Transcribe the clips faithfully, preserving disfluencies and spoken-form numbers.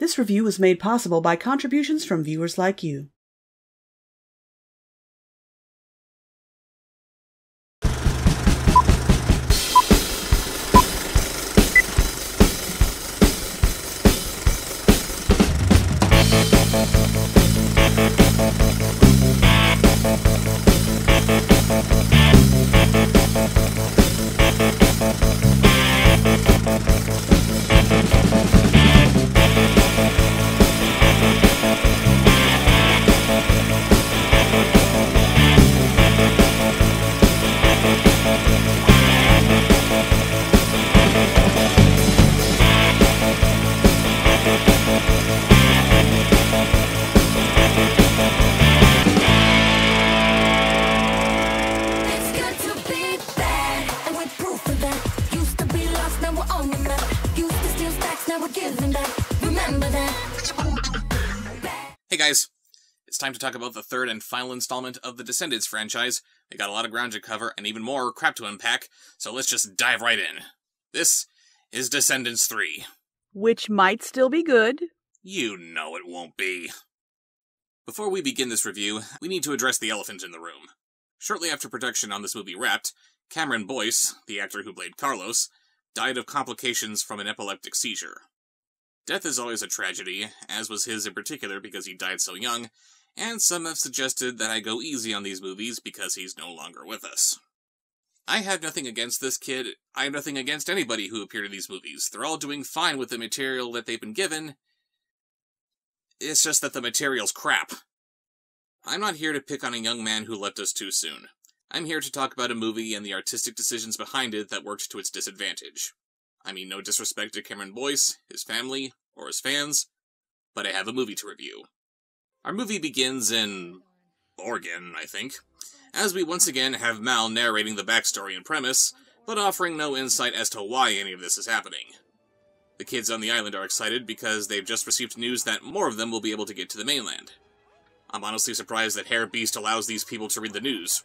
This review was made possible by contributions from viewers like you. Time to talk about the third and final installment of the Descendants franchise. They got a lot of ground to cover and even more crap to unpack, so let's just dive right in. This is Descendants three. Which might still be good. You know it won't be. Before we begin this review, we need to address the elephant in the room. Shortly after production on this movie wrapped, Cameron Boyce, the actor who played Carlos, died of complications from an epileptic seizure. Death is always a tragedy, as was his in particular because he died so young, and some have suggested that I go easy on these movies because he's no longer with us. I have nothing against this kid. I have nothing against anybody who appeared in these movies. They're all doing fine with the material that they've been given. It's just that the material's crap. I'm not here to pick on a young man who left us too soon. I'm here to talk about a movie and the artistic decisions behind it that worked to its disadvantage. I mean, no disrespect to Cameron Boyce, his family, or his fans, but I have a movie to review. Our movie begins in Oregon, I think, as we once again have Mal narrating the backstory and premise, but offering no insight as to why any of this is happening. The kids on the island are excited because they've just received news that more of them will be able to get to the mainland. I'm honestly surprised that Herr Beast allows these people to read the news.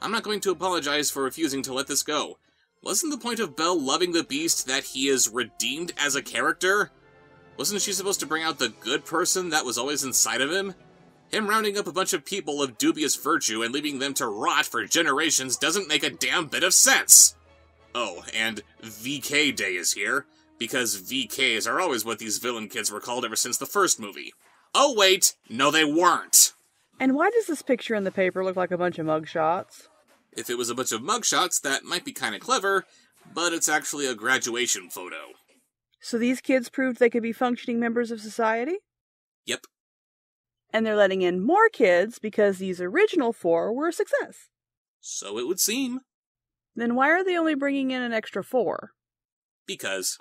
I'm not going to apologize for refusing to let this go. Wasn't the point of Belle loving the Beast that he is redeemed as a character? Wasn't she supposed to bring out the good person that was always inside of him? Him rounding up a bunch of people of dubious virtue and leaving them to rot for generations doesn't make a damn bit of sense! Oh, and V K Day is here, because V Ks are always what these villain kids were called ever since the first movie. Oh wait, no they weren't! And why does this picture in the paper look like a bunch of mugshots? If it was a bunch of mugshots, that might be kinda clever, but it's actually a graduation photo. So these kids proved they could be functioning members of society? Yep. And they're letting in more kids because these original four were a success. So it would seem. Then why are they only bringing in an extra four? Because.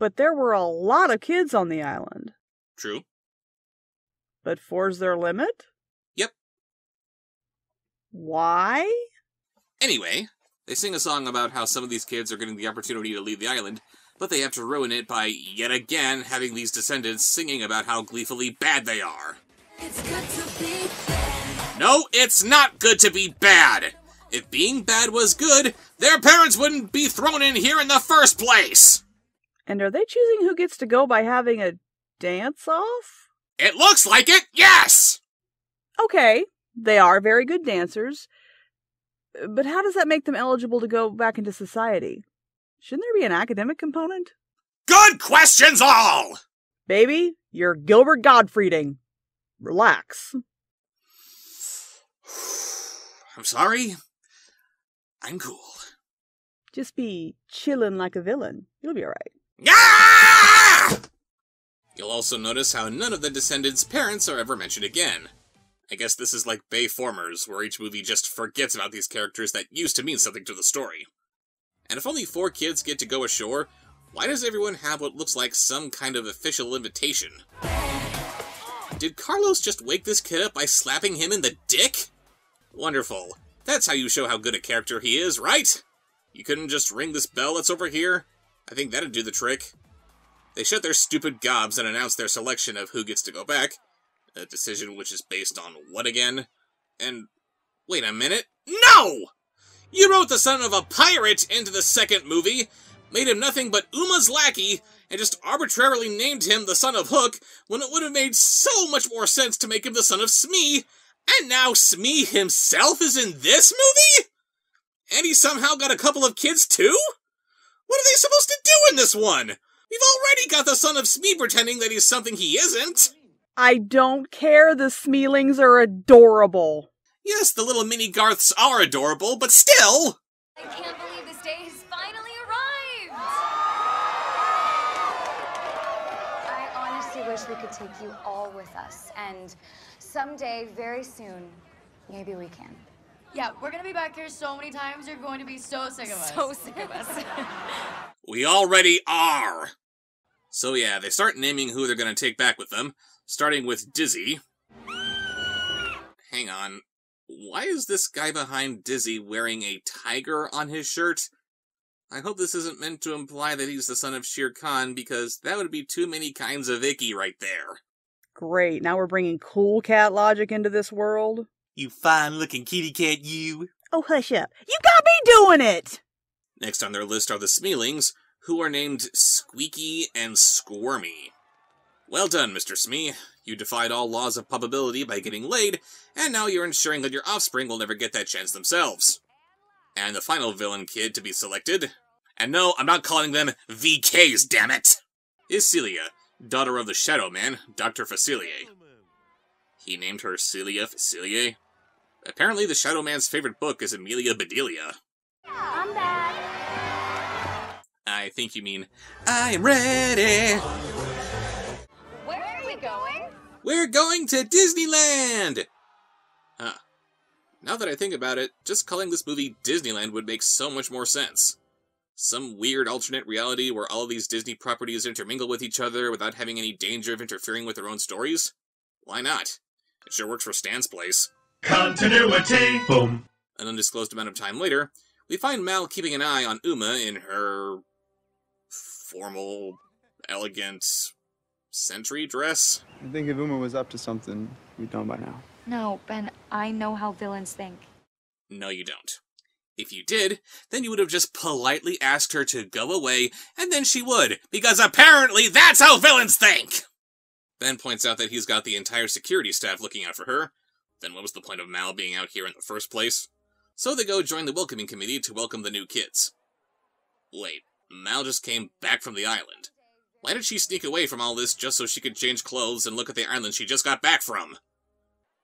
But there were a lot of kids on the island. True. But four's their limit? Yep. Why? Anyway. They sing a song about how some of these kids are getting the opportunity to leave the island, but they have to ruin it by, yet again, having these descendants singing about how gleefully bad they are. It's good to be bad. No, it's not good to be bad! If being bad was good, their parents wouldn't be thrown in here in the first place! And are they choosing who gets to go by having a dance-off? It looks like it, yes! Okay, they are very good dancers. But how does that make them eligible to go back into society? Shouldn't there be an academic component? Good questions all! Baby, you're Gilbert Gottfrieding. Relax. I'm sorry. I'm cool. Just be chillin' like a villain. You'll be alright. Yeah! You'll also notice how none of the Descendants' parents are ever mentioned again. I guess this is like Bayformers, where each movie just forgets about these characters that used to mean something to the story. And if only four kids get to go ashore, why does everyone have what looks like some kind of official invitation? Did Carlos just wake this kid up by slapping him in the dick? Wonderful. That's how you show how good a character he is, right? You couldn't just ring this bell that's over here? I think that'd do the trick. They shut their stupid gobs and announce their selection of who gets to go back. A decision which is based on what again? And, wait a minute, no! You wrote the son of a pirate into the second movie, made him nothing but Uma's lackey, and just arbitrarily named him the son of Hook, when it would have made so much more sense to make him the son of Smee, and now Smee himself is in this movie? And he somehow got a couple of kids too? What are they supposed to do in this one? We've already got the son of Smee pretending that he's something he isn't. I don't care, the Smeelings are adorable. Yes, the little mini Garths are adorable, but still! I can't believe this day has finally arrived! I honestly wish we could take you all with us, and someday, very soon, maybe we can. Yeah, we're gonna be back here so many times, you're going to be so sick of us. So sick of us. We already are! So yeah, they start naming who they're gonna take back with them, starting with Dizzy. Hang on. Why is this guy behind Dizzy wearing a tiger on his shirt? I hope this isn't meant to imply that he's the son of Shere Khan, because that would be too many kinds of icky right there. Great, now we're bringing cool cat logic into this world. You fine-looking kitty cat, you. Oh, hush up. You got me doing it! Next on their list are the Smeelings, who are named Squeaky and Squirmy. Well done, Mister Smee. You defied all laws of probability by getting laid, and now you're ensuring that your offspring will never get that chance themselves. And the final villain kid to be selected, and no, I'm not calling them V Ks, damn it, is Celia, daughter of the Shadow Man, Doctor Facilier. He named her Celia Facilier? Apparently the Shadow Man's favorite book is Amelia Bedelia. I'm back. I think you mean, I am ready! Going? We're going to Disneyland! Huh. Now that I think about it, just calling this movie Disneyland would make so much more sense. Some weird alternate reality where all these Disney properties intermingle with each other without having any danger of interfering with their own stories? Why not? It sure works for Stan's place. Continuity! Boom. An undisclosed amount of time later, we find Mal keeping an eye on Uma in her formal, elegant sentry dress? I think if Uma was up to something, we'd know by now. No, Ben, I know how villains think. No, you don't. If you did, then you would have just politely asked her to go away, and then she would, because apparently that's how villains think! Ben points out that he's got the entire security staff looking out for her. Then what was the point of Mal being out here in the first place? So they go join the welcoming committee to welcome the new kids. Wait, Mal just came back from the island. Why did she sneak away from all this just so she could change clothes and look at the island she just got back from?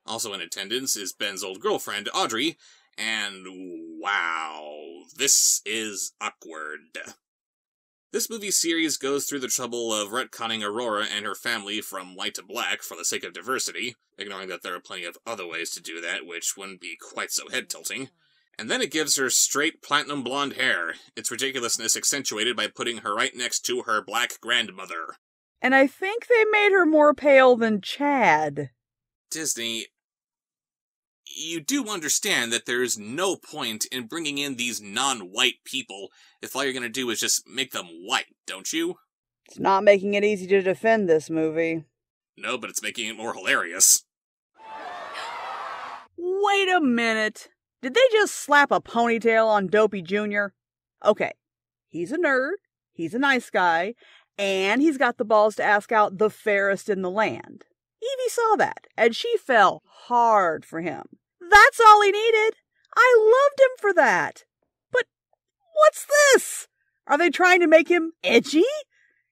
Also in attendance is Ben's old girlfriend, Audrey, and wow, this is awkward. This movie series goes through the trouble of retconning Aurora and her family from white to black for the sake of diversity, ignoring that there are plenty of other ways to do that, which wouldn't be quite so head-tilting. And then it gives her straight platinum blonde hair, its ridiculousness accentuated by putting her right next to her black grandmother. And I think they made her more pale than Chad. Disney, you do understand that there is no point in bringing in these non-white people if all you're going to do is just make them white, don't you? It's not making it easy to defend this movie. No, but it's making it more hilarious. Wait a minute. Did they just slap a ponytail on Dopey Junior? Okay, he's a nerd, he's a nice guy, and he's got the balls to ask out the fairest in the land. Evie saw that, and she fell hard for him. That's all he needed. I loved him for that. But what's this? Are they trying to make him edgy?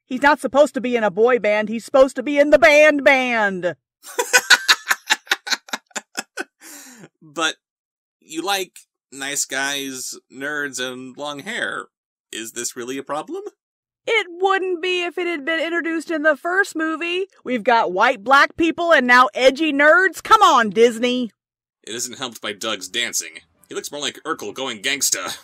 He's not supposed to be in a boy band, he's supposed to be in the band band. But you like nice guys, nerds, and long hair. Is this really a problem? It wouldn't be if it had been introduced in the first movie. We've got white black people and now edgy nerds. Come on, Disney. It isn't helped by Doug's dancing. He looks more like Urkel going gangsta.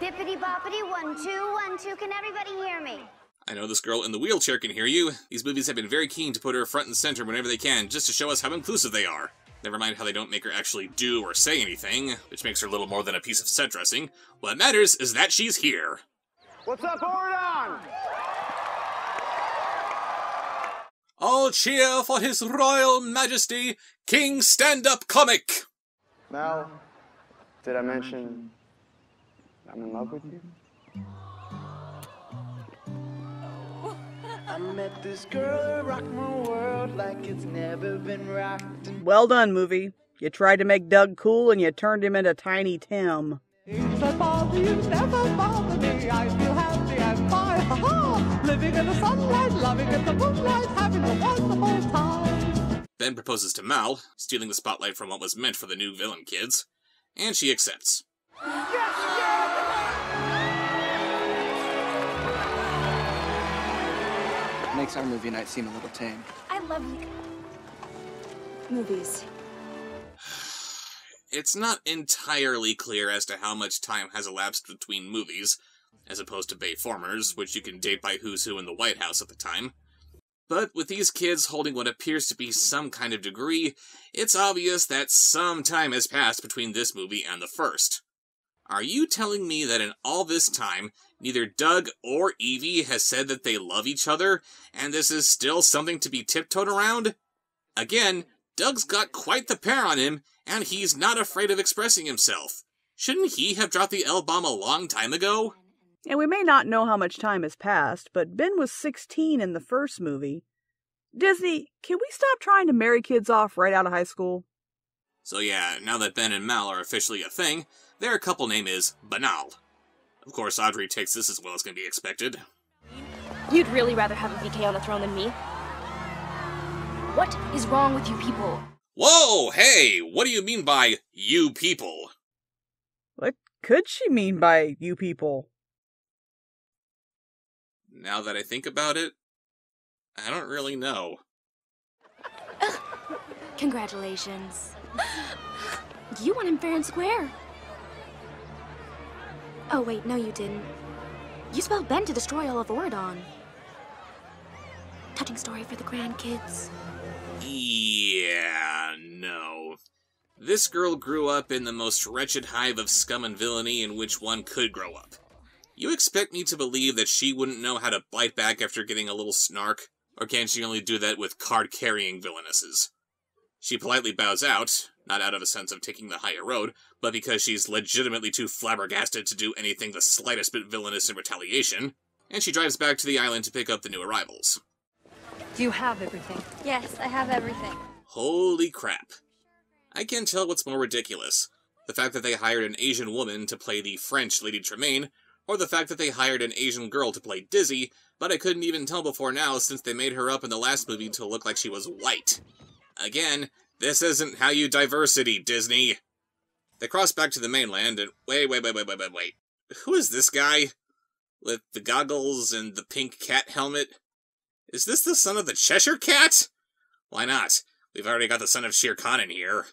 Bippity boppity, one, two, one, two. Can everybody hear me? I know this girl in the wheelchair can hear you. These movies have been very keen to put her front and center whenever they can, just to show us how inclusive they are. Never mind how they don't make her actually do or say anything, which makes her little more than a piece of set dressing. What matters is that she's here. What's up, Auradon? All cheer for His Royal Majesty, King Stand-Up Comic! Mal, did I mention I'm in love with you? met this girl who rocked my world like it's never been rocked. Well done, movie. You tried to make Doug cool and you turned him into Tiny Tim. Things that bother you never bother me. I feel happy and fine. Ha ha! Living in the sunlight, loving in the moonlight, having a wonderful time. Ben proposes to Mal, stealing the spotlight from what was meant for the new villain kids, and she accepts. Yes, yes! Makes our movie night seem a little tame. I love you. Movies. It's not entirely clear as to how much time has elapsed between movies, as opposed to Bayformers, which you can date by who's who in the White House at the time. But with these kids holding what appears to be some kind of degree, it's obvious that some time has passed between this movie and the first. Are you telling me that in all this time, neither Doug or Evie has said that they love each other, and this is still something to be tiptoed around? Again, Doug's got quite the pair on him, and he's not afraid of expressing himself. Shouldn't he have dropped the L-bomb a long time ago? And we may not know how much time has passed, but Ben was sixteen in the first movie. Disney, can we stop trying to marry kids off right out of high school? So yeah, now that Ben and Mal are officially a thing, their couple name is Banal. Of course, Audrey takes this as well as can be expected. You'd really rather have a V K on the throne than me? What is wrong with you people? Whoa, hey, what do you mean by you people? What could she mean by you people? Now that I think about it, I don't really know. Congratulations. You won him fair and square. Oh wait, no you didn't. You spelled Ben to destroy all of Auradon. Touching story for the grandkids. Yeah, no. This girl grew up in the most wretched hive of scum and villainy in which one could grow up. You expect me to believe that she wouldn't know how to bite back after getting a little snark, or can she only do that with card-carrying villainesses? She politely bows out, not out of a sense of taking the higher road, but because she's legitimately too flabbergasted to do anything the slightest bit villainous in retaliation, and she drives back to the island to pick up the new arrivals. Do you have everything? Yes, I have everything. Holy crap. I can't tell what's more ridiculous, the fact that they hired an Asian woman to play the French Lady Tremaine, or the fact that they hired an Asian girl to play Dizzy, but I couldn't even tell before now since they made her up in the last movie to look like she was white. Again, this isn't how you diversity, Disney. They cross back to the mainland and wait, wait, wait, wait, wait, wait, wait. Who is this guy? With the goggles and the pink cat helmet? Is this the son of the Cheshire Cat? Why not? We've already got the son of Shere Khan in here.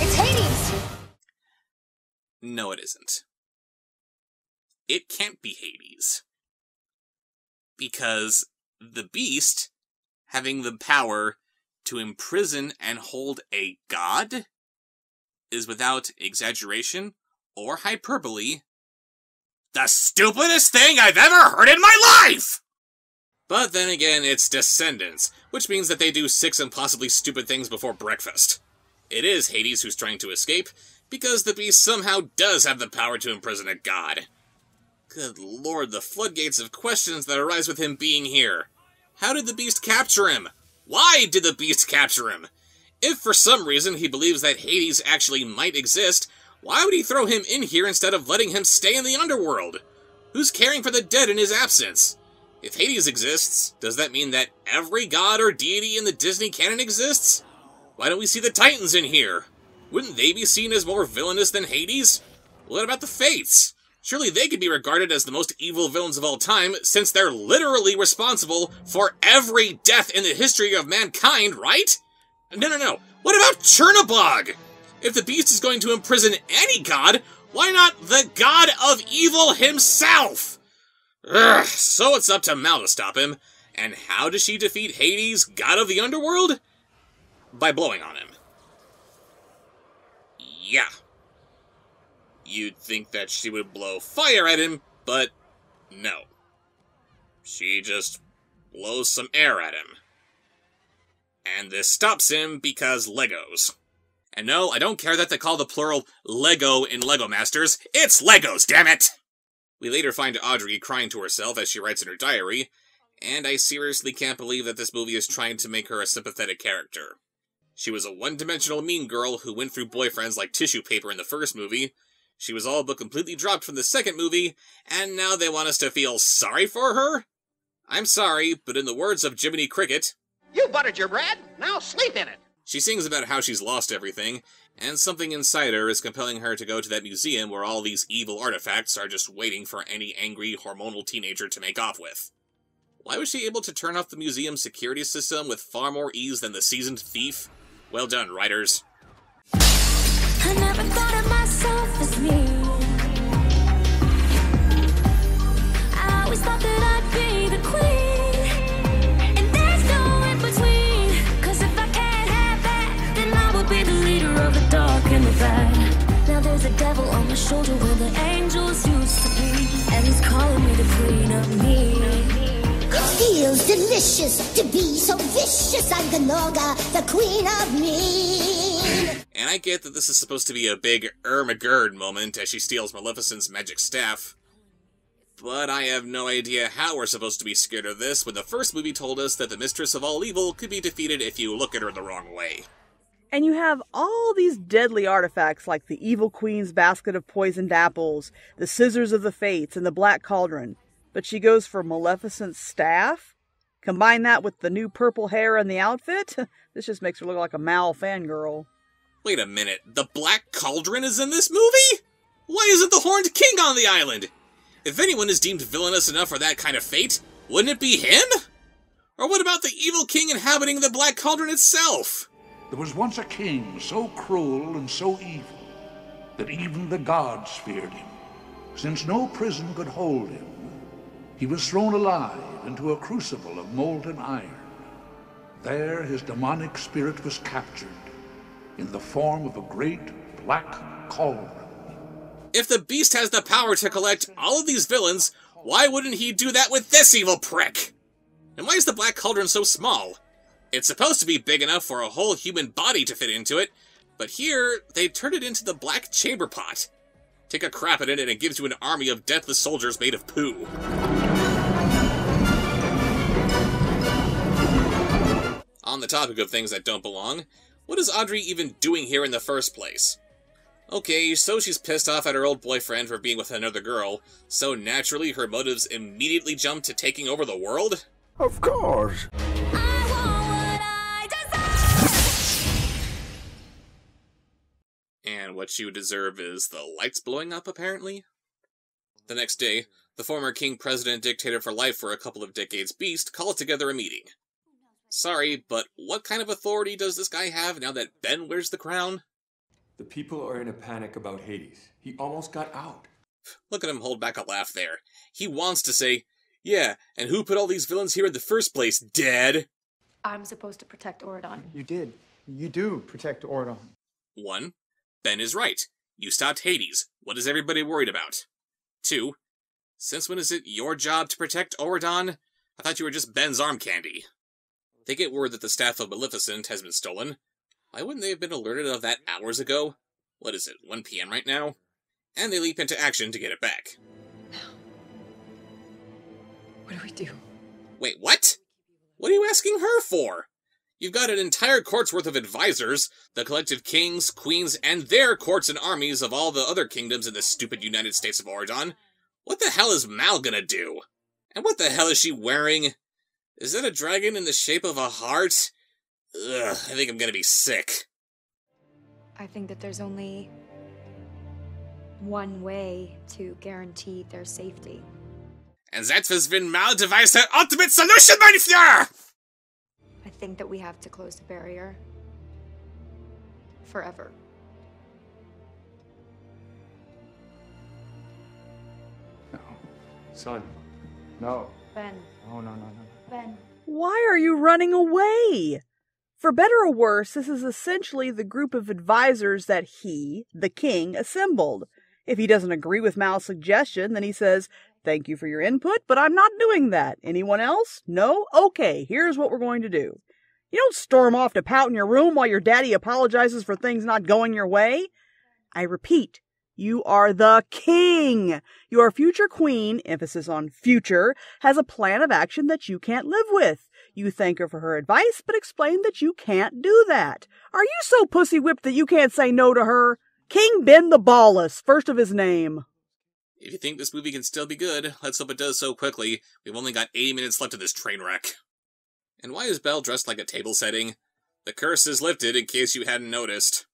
It's Hades! No, it isn't. It can't be Hades. Because the Beast, having the power to imprison and hold a god, is without exaggeration or hyperbole, the stupidest thing I've ever heard in my life! But then again, it's Descendants, which means that they do six impossibly stupid things before breakfast. It is Hades who's trying to escape, because the Beast somehow does have the power to imprison a god. Good lord, the floodgates of questions that arise with him being here. How did the Beast capture him? Why did the Beast capture him? If for some reason he believes that Hades actually might exist, why would he throw him in here instead of letting him stay in the underworld? Who's caring for the dead in his absence? If Hades exists, does that mean that every god or deity in the Disney canon exists? Why don't we see the Titans in here? Wouldn't they be seen as more villainous than Hades? What about the Fates? Surely they could be regarded as the most evil villains of all time, since they're literally responsible for every death in the history of mankind, right? No, no, no. What about Chernobog? If the Beast is going to imprison any god, why not the god of evil himself? Ugh, so it's up to Mal to stop him. And how does she defeat Hades, god of the underworld? By blowing on him. Yeah. You'd think that she would blow fire at him, but no. She just blows some air at him. And this stops him because Legos. And no, I don't care that they call the plural Lego in Lego Masters. It's Legos, damn it! We later find Audrey crying to herself as she writes in her diary, and I seriously can't believe that this movie is trying to make her a sympathetic character. She was a one-dimensional mean girl who went through boyfriends like tissue paper in the first movie. She was all but completely dropped from the second movie, and now they want us to feel sorry for her? I'm sorry, but in the words of Jiminy Cricket, "You buttered your bread, now sleep in it!" She sings about how she's lost everything, and something inside her is compelling her to go to that museum where all these evil artifacts are just waiting for any angry, hormonal teenager to make off with. Why was she able to turn off the museum's security system with far more ease than the seasoned thief? Well done, writers. I never thought of myself as me. I always thought that I'd be the queen. And there's no in between. Cause if I can't have that, then I will be the leader of the dark and the bad. Now there's a devil on my shoulder where the angels used to be. And he's calling me the queen of me. It feels delicious to be so vicious. I'm the Noga, the queen of me. And I get that this is supposed to be a big Ermagerd moment as she steals Maleficent's magic staff. But I have no idea how we're supposed to be scared of this when the first movie told us that the mistress of all evil could be defeated if you look at her the wrong way. And you have all these deadly artifacts like the evil queen's basket of poisoned apples, the scissors of the fates, and the black cauldron. But she goes for Maleficent's staff? Combine that with the new purple hair and the outfit? This just makes her look like a Mal fangirl. Wait a minute, the Black Cauldron is in this movie? Why isn't the Horned King on the island? If anyone is deemed villainous enough for that kind of fate, wouldn't it be him? Or what about the evil king inhabiting the Black Cauldron itself? There was once a king so cruel and so evil that even the gods feared him, since no prison could hold him. He was thrown alive into a crucible of molten iron. There his demonic spirit was captured in the form of a great black cauldron. If the Beast has the power to collect all of these villains, why wouldn't he do that with this evil prick? And why is the black cauldron so small? It's supposed to be big enough for a whole human body to fit into it, but here they turned it into the black chamber pot. Take a crap at it and it gives you an army of deathless soldiers made of poo. On the topic of things that don't belong, what is Audrey even doing here in the first place? Okay, so she's pissed off at her old boyfriend for being with another girl, so naturally her motives immediately jump to taking over the world? Of course! I want what I deserve! And what you deserve is the lights blowing up, apparently? The next day, the former king, president, dictator for life for a couple of decades, Beast, calls together a meeting. Sorry, but what kind of authority does this guy have now that Ben wears the crown? The people are in a panic about Hades. He almost got out. Look at him hold back a laugh there. He wants to say, "Yeah, and who put all these villains here in the first place, Dad?" I'm supposed to protect Auradon. You did. You do protect Auradon. One, Ben is right. You stopped Hades. What is everybody worried about? Two, since when is it your job to protect Auradon? I thought you were just Ben's arm candy. They get word that the staff of Maleficent has been stolen. Why wouldn't they have been alerted of that hours ago? What is it, one p m right now? And they leap into action to get it back. Now, what do we do? Wait, what? What are you asking her for? You've got an entire court's worth of advisors, the collective kings, queens, and their courts and armies of all the other kingdoms in the stupid United States of Auradon. What the hell is Mal gonna do? And what the hell is she wearing? Is that a dragon in the shape of a heart? Ugh, I think I'm gonna be sick. I think that there's only one way to guarantee their safety. And that has been Mal devised her ultimate solution, mein Führer! I think that we have to close the barrier. Forever. No. Son. No. Ben. No, no, no, no. Ben. Why are you running away? For better or worse, this is essentially the group of advisors that he, the king, assembled. If he doesn't agree with Mal's suggestion, then he says, "Thank you for your input, but I'm not doing that. Anyone else? No? Okay, here's what we're going to do. You don't storm off to pout in your room while your daddy apologizes for things not going your way. I repeat, you are the king. Your future queen, emphasis on future, has a plan of action that you can't live with. You thank her for her advice, but explain that you can't do that. Are you so pussy-whipped that you can't say no to her? King Ben the Ballless, first of his name. If you think this movie can still be good, let's hope it does so quickly. We've only got eighty minutes left of this train wreck. And why is Belle dressed like a table setting? The curse is lifted, in case you hadn't noticed.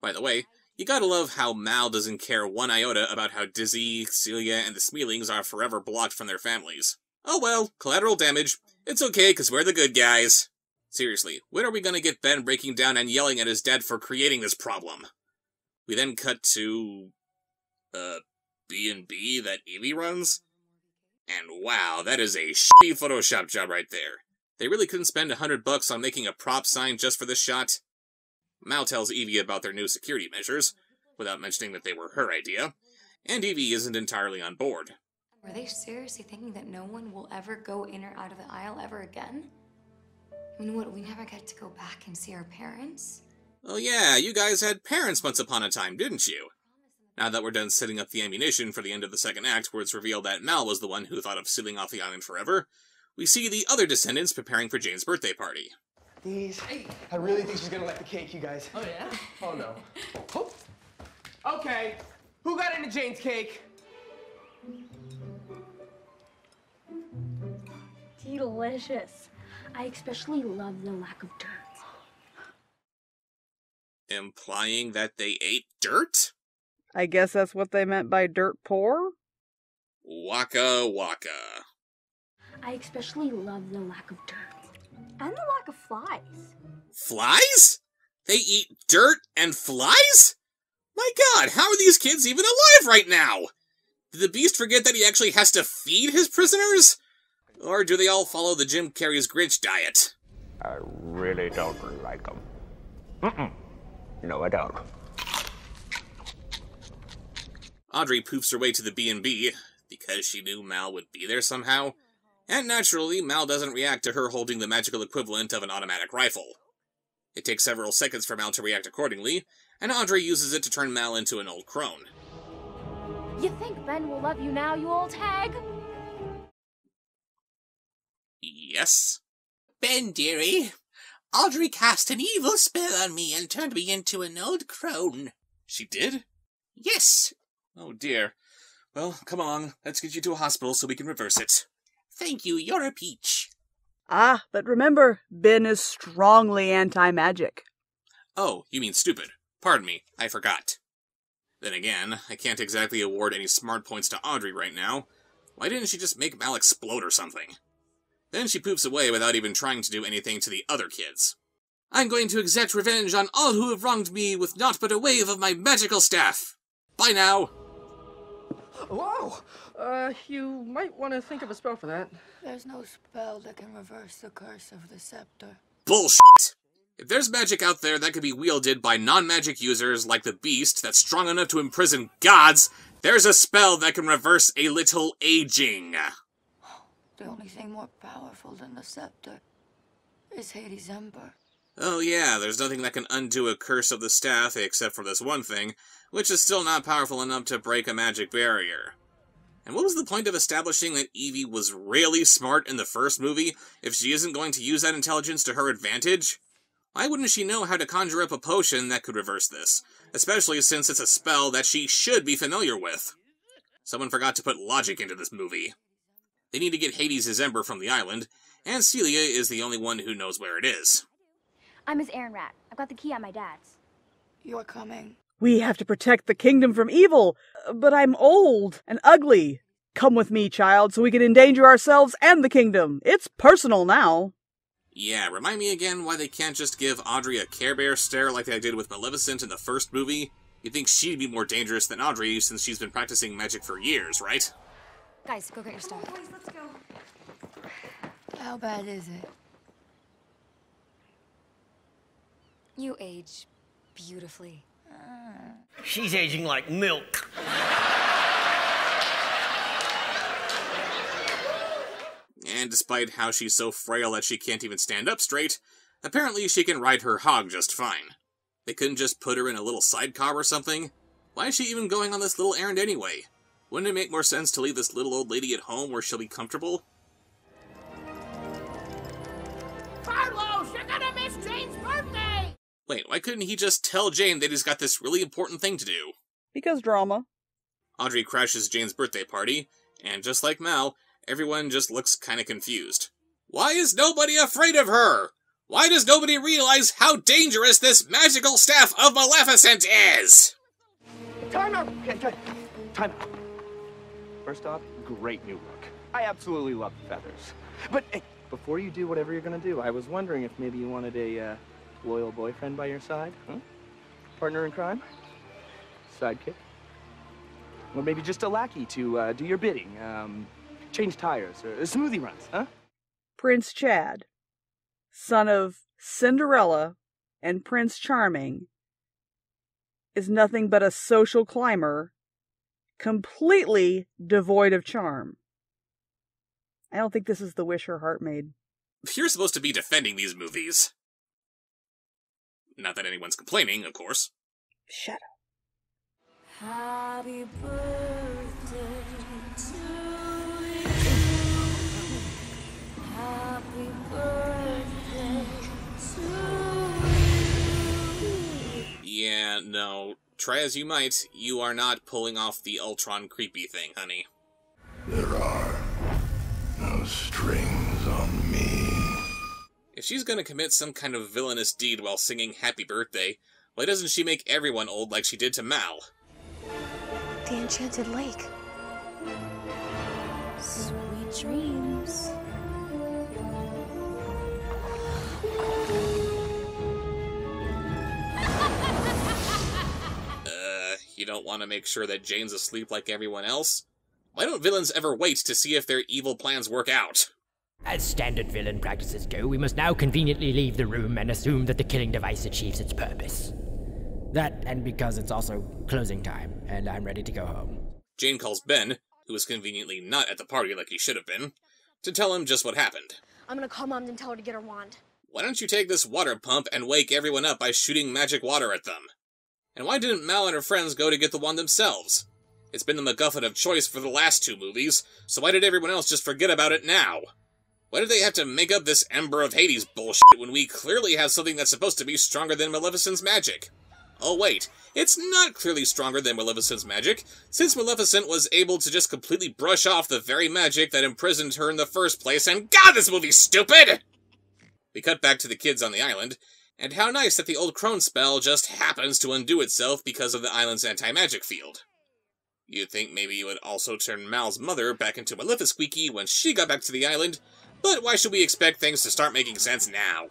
By the way, you gotta love how Mal doesn't care one iota about how Dizzy, Celia, and the Smeelings are forever blocked from their families. Oh well, collateral damage. It's okay, because we're the good guys. Seriously, when are we gonna get Ben breaking down and yelling at his dad for creating this problem? We then cut to... Uh... B and B that Evie runs? And wow, that is a shitty Photoshop job right there. They really couldn't spend a hundred bucks on making a prop sign just for this shot. Mal tells Evie about their new security measures, without mentioning that they were her idea, and Evie isn't entirely on board. Were they seriously thinking that no one will ever go in or out of the aisle ever again? I mean, what, we never get to go back and see our parents? Oh yeah, you guys had parents once upon a time, didn't you? Now that we're done setting up the ammunition for the end of the second act, where it's revealed that Mal was the one who thought of sealing off the island forever, we see the other descendants preparing for Jane's birthday party. These... I really think she's gonna like the cake, you guys. Oh, yeah? Oh, no. Oh. Okay, who got into Jane's cake? Delicious. I especially love the lack of dirt. Implying that they ate dirt? I guess that's what they meant by dirt poor? Waka waka. I especially love the lack of dirt. And the lack of flies. Flies? They eat dirt and flies? My god, how are these kids even alive right now? Did the Beast forget that he actually has to feed his prisoners? Or do they all follow the Jim Carrey's Grinch diet? I really don't like them. Mm-mm. No, I don't. Audrey poofs her way to the B and B, because she knew Mal would be there somehow, and naturally, Mal doesn't react to her holding the magical equivalent of an automatic rifle. It takes several seconds for Mal to react accordingly, and Audrey uses it to turn Mal into an old crone. You think Ben will love you now, you old hag? Yes? Ben, dearie, Audrey cast an evil spell on me and turned me into an old crone. She did? Yes! Oh dear. Well, come along. Let's get you to a hospital so we can reverse it. Thank you, you're a peach. Ah, but remember, Ben is strongly anti-magic. Oh, you mean stupid. Pardon me, I forgot. Then again, I can't exactly award any smart points to Audrey right now. Why didn't she just make Mal explode or something? Then she poops away without even trying to do anything to the other kids. I'm going to exact revenge on all who have wronged me with naught but a wave of my magical staff. Bye now! Whoa! Uh, you might want to think of a spell for that. There's no spell that can reverse the curse of the scepter. Bullshit! If there's magic out there that could be wielded by non-magic users like the Beast that's strong enough to imprison gods, there's a spell that can reverse a little aging. The only thing more powerful than the scepter is Hades' ember. Oh yeah, there's nothing that can undo a curse of the staff except for this one thing, which is still not powerful enough to break a magic barrier. And what was the point of establishing that Evie was really smart in the first movie if she isn't going to use that intelligence to her advantage? Why wouldn't she know how to conjure up a potion that could reverse this, especially since it's a spell that she should be familiar with? Someone forgot to put logic into this movie. They need to get Hades' ember from the island, and Celia is the only one who knows where it is. I'm his errand rat. I've got the key on my dad's. You're coming. We have to protect the kingdom from evil, but I'm old and ugly. Come with me, child, so we can endanger ourselves and the kingdom. It's personal now. Yeah, remind me again why they can't just give Audrey a Care Bear stare like they did with Maleficent in the first movie. You'd think she'd be more dangerous than Audrey since she's been practicing magic for years, right? Guys, go get your stuff. Boys, let's go. How bad is it? You age beautifully. She's aging like milk. And despite how she's so frail that she can't even stand up straight, Apparently she can ride her hog just fine. They couldn't just put her in a little sidecar or something? Why is she even going on this little errand anyway? Wouldn't it make more sense to leave this little old lady at home where she'll be comfortable? Carlos, you're gonna miss Jane's birthday! Wait, why couldn't he just tell Jane that he's got this really important thing to do? Because drama. Audrey crashes Jane's birthday party, and just like Mal, everyone just looks kinda confused. Why is nobody afraid of her? Why does nobody realize how dangerous this magical staff of Maleficent is? Time out! Time out. First off, great new look. I absolutely love feathers. But hey, before you do whatever you're gonna do, I was wondering if maybe you wanted a uh, loyal boyfriend by your side, huh? Partner in crime? Sidekick? Or maybe just a lackey to uh, do your bidding, um, change tires, or smoothie runs, huh? Prince Chad, son of Cinderella and Prince Charming, is nothing but a social climber, completely devoid of charm. I don't think this is the wish her heart made. You're supposed to be defending these movies. Not that anyone's complaining, of course. Shut up. Happy birthday to you. Happy birthday to you. Yeah, no. Try as you might, you are not pulling off the Ultron creepy thing, honey. There are no strings on me. If she's gonna commit some kind of villainous deed while singing Happy Birthday, why doesn't she make everyone old like she did to Mal? The Enchanted Lake. Sweet dreams. uh, you don't want to make sure that Jane's asleep like everyone else? Why don't villains ever wait to see if their evil plans work out? As standard villain practices go, we must now conveniently leave the room and assume that the killing device achieves its purpose. That, and because it's also closing time, and I'm ready to go home. Jane calls Ben, who is conveniently not at the party like he should have been, to tell him just what happened. I'm gonna call Mom and tell her to get her wand. Why don't you take this water pump and wake everyone up by shooting magic water at them? And why didn't Mal and her friends go to get the wand themselves? It's been the MacGuffin of choice for the last two movies, so why did everyone else just forget about it now? Why did they have to make up this Ember of Hades bullshit when we clearly have something that's supposed to be stronger than Maleficent's magic? Oh wait, it's not clearly stronger than Maleficent's magic, since Maleficent was able to just completely brush off the very magic that imprisoned her in the first place, and God, this movie's stupid! We cut back to the kids on the island, and how nice that the old crone spell just happens to undo itself because of the island's anti-magic field. You'd think maybe it would also turn Mal's mother back into Maleficent when she got back to the island, but why should we expect things to start making sense now?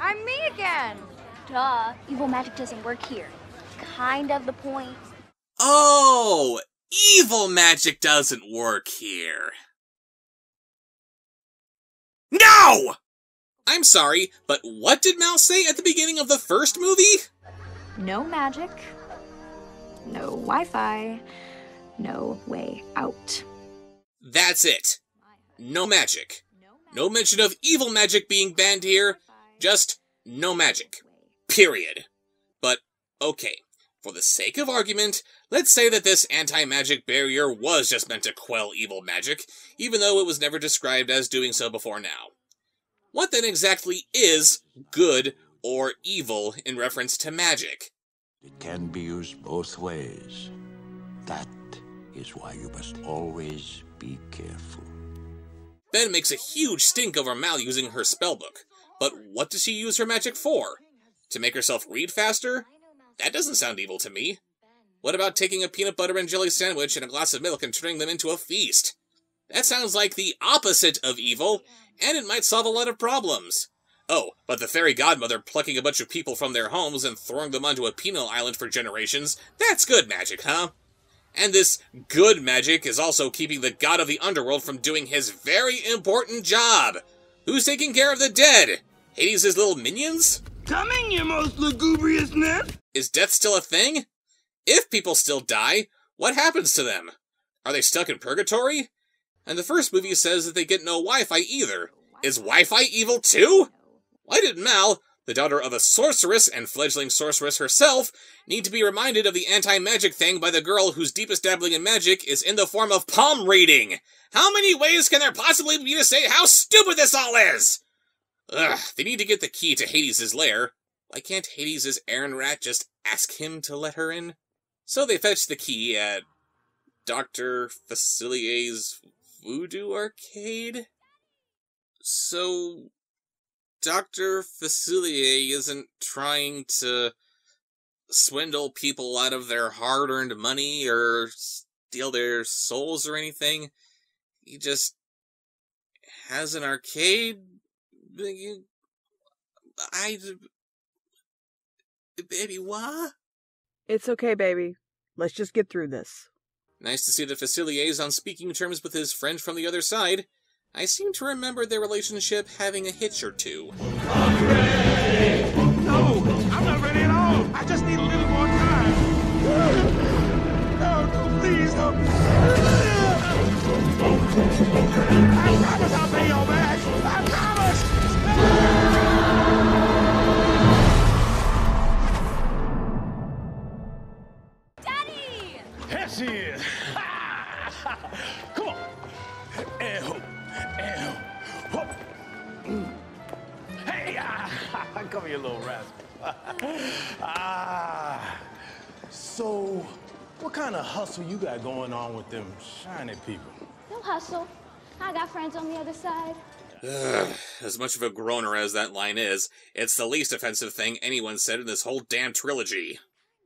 I'm me again! Duh, evil magic doesn't work here. Kind of the point. Oh! Evil magic doesn't work here. No! I'm sorry, but what did Mal say at the beginning of the first movie? No magic. No Wi-Fi. No way out. That's it. No magic. No mention of evil magic being banned here. Just no magic. Period. But, okay, for the sake of argument, let's say that this anti-magic barrier was just meant to quell evil magic, even though it was never described as doing so before now. What then exactly is good or evil in reference to magic? It can be used both ways. That is why you must always be careful. Ben makes a huge stink over Mal using her spellbook. But what does she use her magic for? To make herself read faster? That doesn't sound evil to me. What about taking a peanut butter and jelly sandwich and a glass of milk and turning them into a feast? That sounds like the opposite of evil, and it might solve a lot of problems. Oh, but the fairy godmother plucking a bunch of people from their homes and throwing them onto a penal island for generations, that's good magic, huh? And this good magic is also keeping the god of the underworld from doing his very important job! Who's taking care of the dead? Hades' little minions? Coming, you most lugubrious nip! Is death still a thing? If people still die, what happens to them? Are they stuck in purgatory? And the first movie says that they get no Wi-Fi either, Is Wi-Fi evil too? Why did Mal, the daughter of a sorceress and fledgling sorceress herself, need to be reminded of the anti-magic thing by the girl whose deepest dabbling in magic is in the form of palm reading? How many ways can there possibly be to say how stupid this all is? Ugh, they need to get the key to Hades' lair. Why can't Hades' errand rat just ask him to let her in? So they fetched the key at Doctor Facilier's voodoo arcade? So Doctor Facilier isn't trying to swindle people out of their hard-earned money or steal their souls or anything. He just has an arcade? I... Baby, what? It's okay, baby. Let's just get through this. Nice to see the Facilier's on speaking terms with his friend from the other side. I seem to remember their relationship having a hitch or two. I'm ready! No, I'm not ready at all! I just need a little more time! No, no, please don't! I promise I'll pay your back! I promise! Daddy! Here she is! Come on! Ew. Hey, uh, come here, little rascal. Ah, so what kind of hustle you got going on with them shiny people? No hustle. I got friends on the other side. Ugh, as much of a groaner as that line is, it's the least offensive thing anyone said in this whole damn trilogy.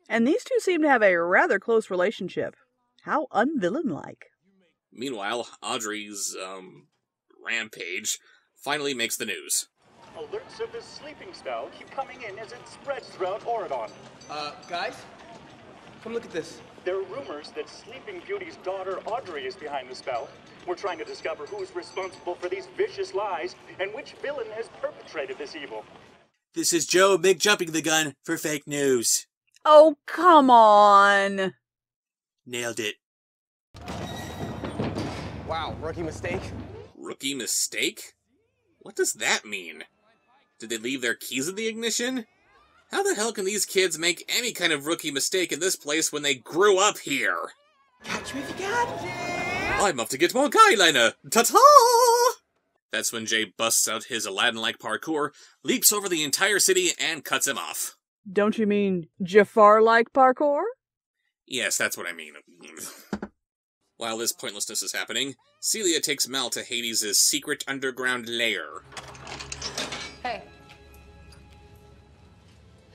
And these two seem to have a rather close relationship. How unvillain-like. Meanwhile, Audrey's, um, rampage finally makes the news. Alerts of this sleeping spell keep coming in as it spreads throughout Auradon. Uh, guys? Come look at this. There are rumors that Sleeping Beauty's daughter Audrey is behind the spell. We're trying to discover who is responsible for these vicious lies and which villain has perpetrated this evil. This is Joe Big Jumping the Gun for fake news. Oh, come on. Nailed it. Wow, rookie mistake? Rookie mistake? What does that mean? Did they leave their keys in the ignition? How the hell can these kids make any kind of rookie mistake in this place when they grew up here? Catch me if you can! I'm off to get more guyliner! Ta-ta! That's when Jay busts out his Aladdin-like parkour, leaps over the entire city, and cuts him off. Don't you mean Jafar-like parkour? Yes, that's what I mean. While this pointlessness is happening, Celia takes Mal to Hades' secret underground lair. Hey.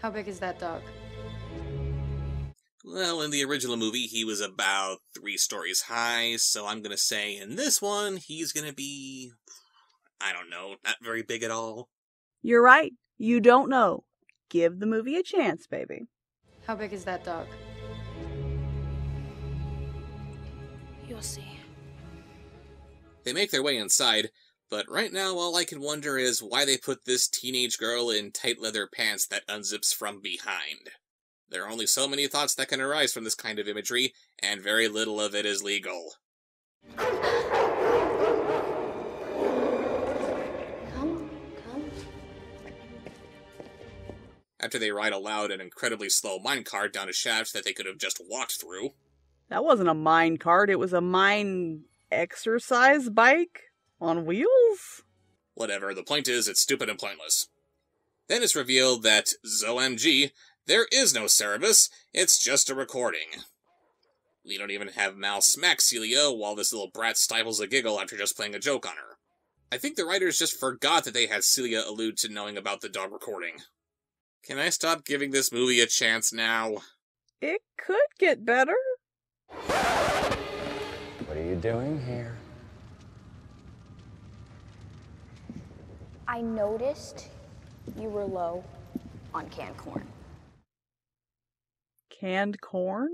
How big is that dog? Well, in the original movie, he was about three stories high, so I'm gonna say in this one, he's gonna be... I don't know, not very big at all. You're right. You don't know. Give the movie a chance, baby. How big is that dog? You'll see. They make their way inside, but right now all I can wonder is why they put this teenage girl in tight leather pants that unzips from behind. There are only so many thoughts that can arise from this kind of imagery, and very little of it is legal. Come, come. After they ride a loud and incredibly slow minecart down a shaft that they could have just walked through. That wasn't a mine cart, it was a mine exercise bike on wheels? Whatever, the point is, it's stupid and pointless. Then it's revealed that, Z O M G, there is no Cerebus, it's just a recording. We don't even have Mal smack Celia while this little brat stifles a giggle after just playing a joke on her. I think the writers just forgot that they had Celia allude to knowing about the dog recording. Can I stop giving this movie a chance now? It could get better. What are you doing here? I noticed you were low on canned corn. Canned corn?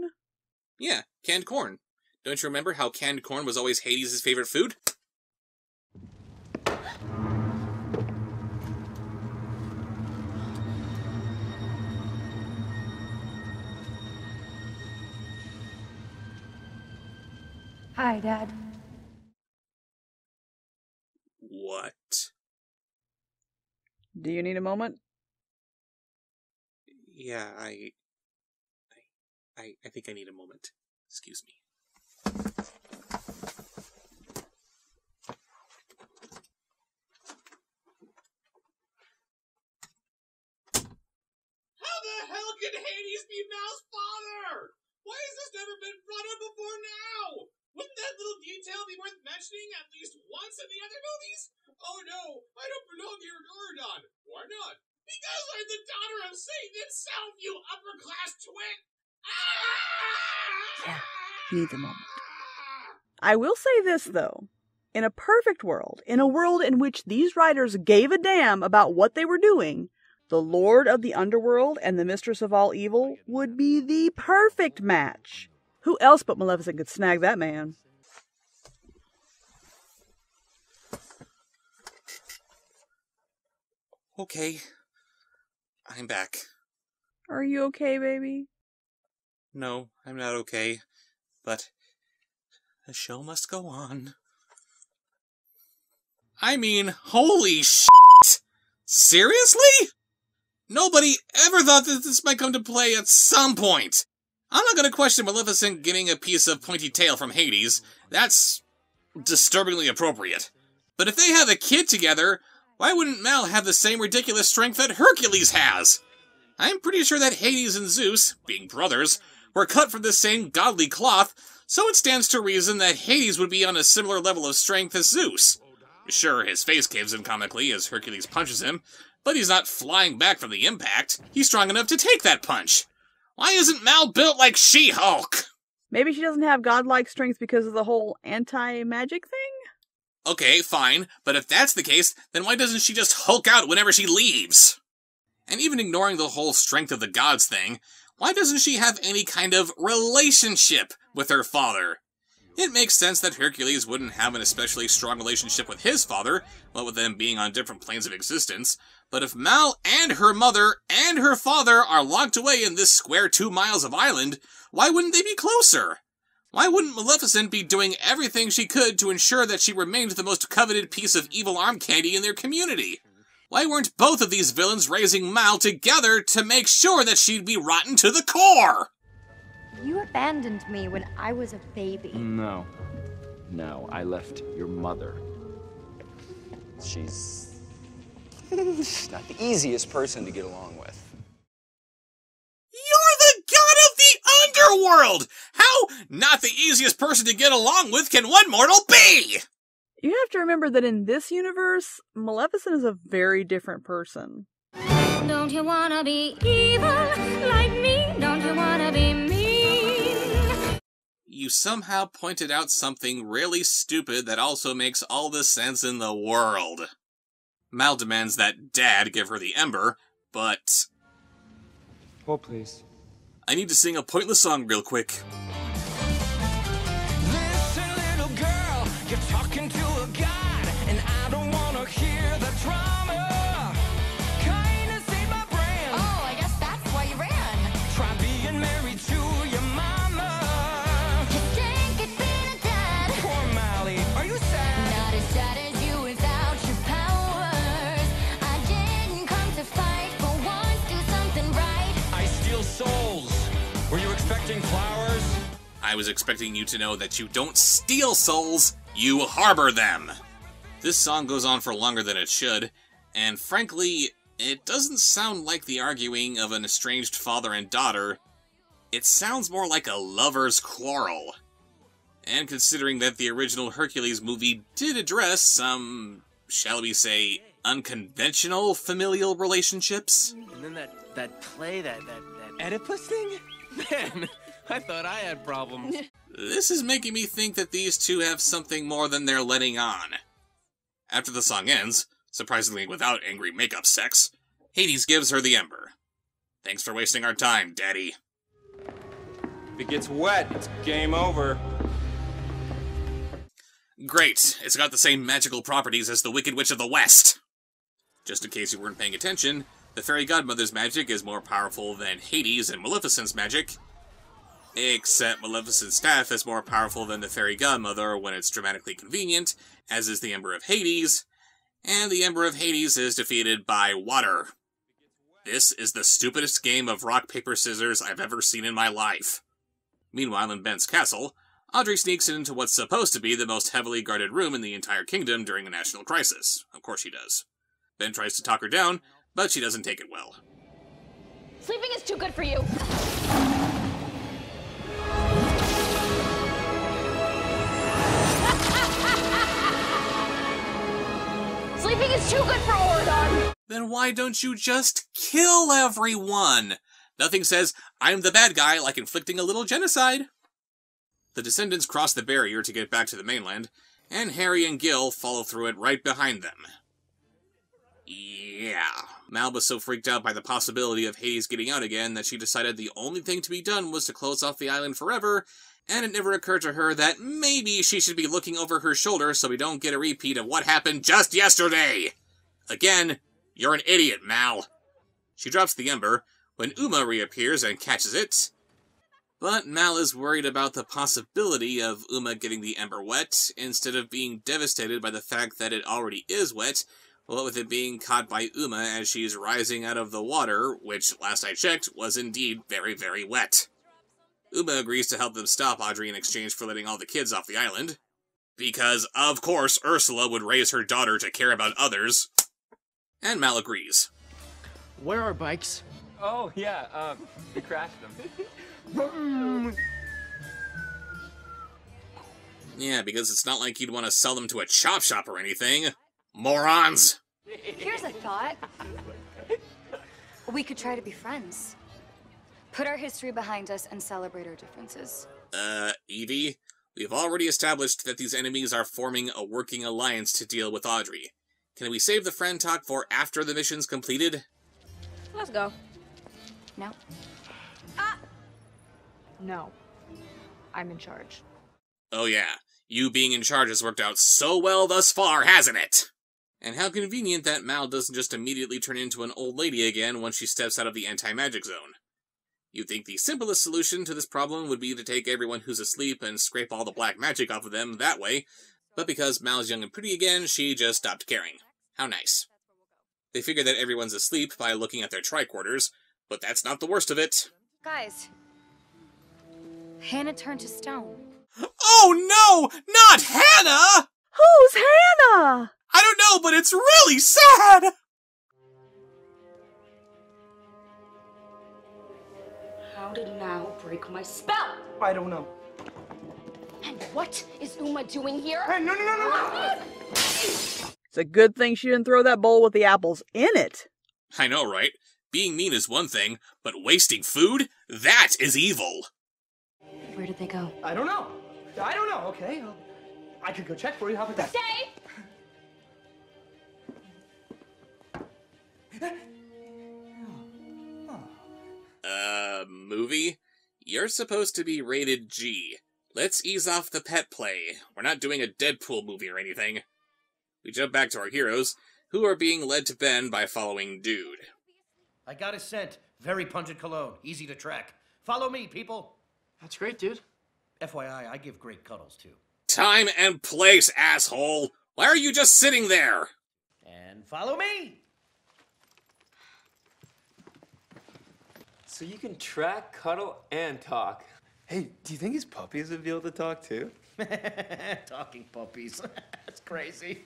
Yeah, canned corn. Don't you remember how canned corn was always Hades' favorite food? Hi, Dad. What? Do you need a moment? Yeah, I, I, I think I need a moment. Excuse me. Can Hades be Mal's father? Why has this never been brought up before now? Wouldn't that little detail be worth mentioning at least once in the other movies? Oh no, I don't belong here in Auradon. Why not? Because I'm the daughter of Satan itself, you upper-class twit! Yeah, need the moment. I will say this, though. In a perfect world, in a world in which these writers gave a damn about what they were doing, the Lord of the Underworld and the Mistress of All Evil would be the perfect match. Who else but Maleficent could snag that man? Okay. I'm back. Are you okay, baby? No, I'm not okay. But the show must go on. I mean, holy shit! Seriously? Nobody ever thought that this might come to play at some point. I'm not going to question Maleficent getting a piece of pointy tail from Hades. That's disturbingly appropriate. But if they have a kid together, why wouldn't Mal have the same ridiculous strength that Hercules has? I'm pretty sure that Hades and Zeus, being brothers, were cut from the same godly cloth, so it stands to reason that Hades would be on a similar level of strength as Zeus. Sure, his face caves in comically as Hercules punches him, but he's not flying back from the impact. He's strong enough to take that punch. Why isn't Mal built like She-Hulk? Maybe she doesn't have godlike strength because of the whole anti-magic thing? Okay, fine. But if that's the case, then why doesn't she just Hulk out whenever she leaves? And even ignoring the whole strength of the gods thing, why doesn't she have any kind of relationship with her father? It makes sense that Hercules wouldn't have an especially strong relationship with his father, what with them being on different planes of existence, but if Mal and her mother and her father are locked away in this square two miles of island, why wouldn't they be closer? Why wouldn't Maleficent be doing everything she could to ensure that she remained the most coveted piece of evil arm candy in their community? Why weren't both of these villains raising Mal together to make sure that she'd be rotten to the core? You abandoned me when I was a baby. No. No, I left your mother. She's... she's not the easiest person to get along with. You're the god of the underworld! How not the easiest person to get along with can one mortal be? You have to remember that in this universe, Maleficent is a very different person. Don't you wanna be evil like me? Don't you wanna be me? You somehow pointed out something really stupid that also makes all the sense in the world. Mal demands that Dad give her the ember, but... Oh, please. I need to sing a pointless song real quick. Listen, little girl, you're talking to a god, and I don't want to hear the drama. Kinda saved my brain. Oh, I guess that's why you ran. Try being married to your mom. Flowers. I was expecting you to know that you don't steal souls, you harbor them. This song goes on for longer than it should, and frankly, it doesn't sound like the arguing of an estranged father and daughter. It sounds more like a lover's quarrel. And considering that the original Hercules movie did address some, shall we say, unconventional familial relationships. And then that, that play, that, that, that Oedipus thing? Man, I thought I had problems. This is making me think that these two have something more than they're letting on. After the song ends, surprisingly without angry makeup sex, Hades gives her the ember. Thanks for wasting our time, Daddy. If it gets wet, it's game over. Great, it's got the same magical properties as the Wicked Witch of the West. Just in case you weren't paying attention, the Fairy Godmother's magic is more powerful than Hades and Maleficent's magic, except Maleficent's staff is more powerful than the Fairy Godmother when it's dramatically convenient, as is the Ember of Hades, and the Ember of Hades is defeated by water. This is the stupidest game of rock, paper, scissors I've ever seen in my life. Meanwhile, in Ben's castle, Audrey sneaks into what's supposed to be the most heavily guarded room in the entire kingdom during a national crisis. Of course she does. Ben tries to talk her down, but she doesn't take it well. Sleeping is too good for you! Sleeping is too good for Auradon! Then why don't you just kill everyone? Nothing says, I'm the bad guy, like inflicting a little genocide. The Descendants cross the barrier to get back to the mainland, and Harry and Gil follow through it right behind them. Yeah. Mal was so freaked out by the possibility of Hades getting out again that she decided the only thing to be done was to close off the island forever, and it never occurred to her that maybe she should be looking over her shoulder so we don't get a repeat of what happened just yesterday! Again, you're an idiot, Mal. She drops the ember, when Uma reappears and catches it, but Mal is worried about the possibility of Uma getting the ember wet, instead of being devastated by the fact that it already is wet, well, with it being caught by Uma as she's rising out of the water, which, last I checked, was indeed very, very wet. Uma agrees to help them stop Audrey in exchange for letting all the kids off the island, because, of course, Ursula would raise her daughter to care about others, and Mal agrees. Where are bikes? Oh, yeah, um, we crashed them. Yeah, because it's not like you'd want to sell them to a chop shop or anything. Morons! Here's a thought. We could try to be friends. Put our history behind us and celebrate our differences. Uh, Evie? We've already established that these enemies are forming a working alliance to deal with Audrey. Can we save the friend talk for after the mission's completed? Let's go. No. Ah! No. I'm in charge. Oh yeah. You being in charge has worked out so well thus far, hasn't it? And how convenient that Mal doesn't just immediately turn into an old lady again once she steps out of the anti-magic zone. You'd think the simplest solution to this problem would be to take everyone who's asleep and scrape all the black magic off of them that way, but because Mal's young and pretty again, she just stopped caring. How nice. They figure that everyone's asleep by looking at their tricorders, but that's not the worst of it. Guys, Hannah turned to stone. Oh no! Not Hannah! Who's Hannah? I don't know, but it's really sad! How did Mal break my spell? I don't know. And what is Uma doing here? Hey, no, no, no, no, no! It's a good thing she didn't throw that bowl with the apples in it. I know, right? Being mean is one thing, but wasting food? That is evil! Where did they go? I don't know. I don't know, okay. I'll, I could go check for you. How about that? Stay! uh, movie? You're supposed to be rated G. Let's ease off the pet play. We're not doing a Deadpool movie or anything. We jump back to our heroes, who are being led to Ben by following Dude. I got a scent. Very pungent cologne. Easy to track. Follow me, people. That's great, dude. F Y I, I give great cuddles, too. Time and place, asshole! Why are you just sitting there? And follow me! So you can track, cuddle, and talk. Hey, do you think his puppies would be able to talk, too? Talking puppies. That's crazy.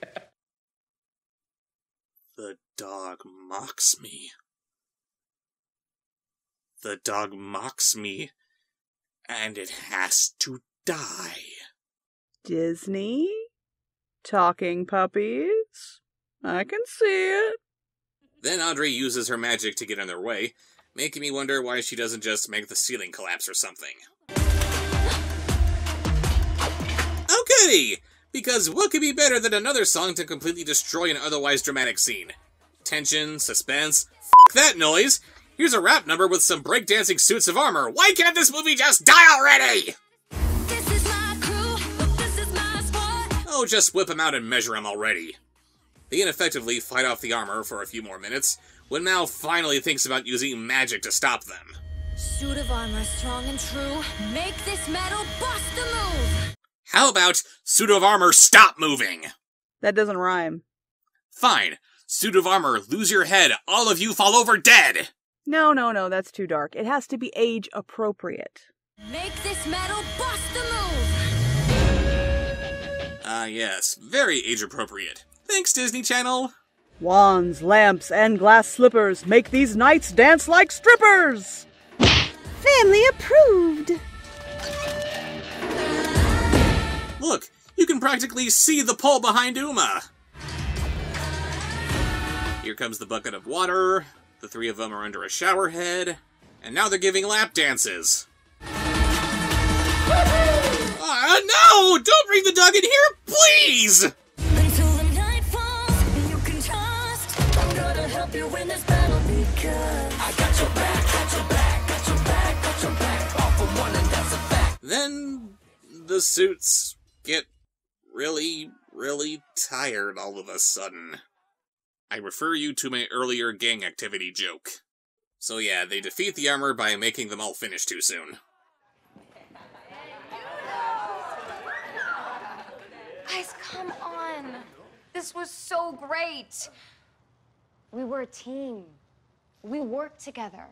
The dog mocks me. The dog mocks me. And it has to die. Disney? Talking puppies? I can see it. Then Audrey uses her magic to get in their way, making me wonder why she doesn't just make the ceiling collapse or something. Okay! Because what could be better than another song to completely destroy an otherwise dramatic scene? Tension, suspense, f*** that noise! Here's a rap number with some breakdancing suits of armor. Why can't this movie just die already? This is my crew, this is my sport. Oh, just whip them out and measure them already. They ineffectively fight off the armor for a few more minutes, when Mal finally thinks about using magic to stop them. Suit of armor strong and true, make this metal bust the move! How about, suit of armor stop moving? That doesn't rhyme. Fine. Suit of armor, lose your head. All of you fall over dead! No, no, no, that's too dark. It has to be age-appropriate. Make this metal bust the move! Ah, uh, yes. Very age-appropriate. Thanks, Disney Channel! Wands, lamps, and glass slippers make these knights dance like strippers! Family approved! Look, you can practically see the pole behind Uma! Here comes the bucket of water. The three of them are under a shower head. And now they're giving lap dances. Uh, no! Don't bring the dog in here, please! Until the night falls, you can trust. I'm gonna help you win this battle because I got your back, got your back, got your back, got your back. All for one and that's a fact. Then the suits get really, really tired all of a sudden. I refer you to my earlier gang activity joke. So yeah, they defeat the armor by making them all finish too soon. Guys, come on! This was so great! We were a team. We worked together.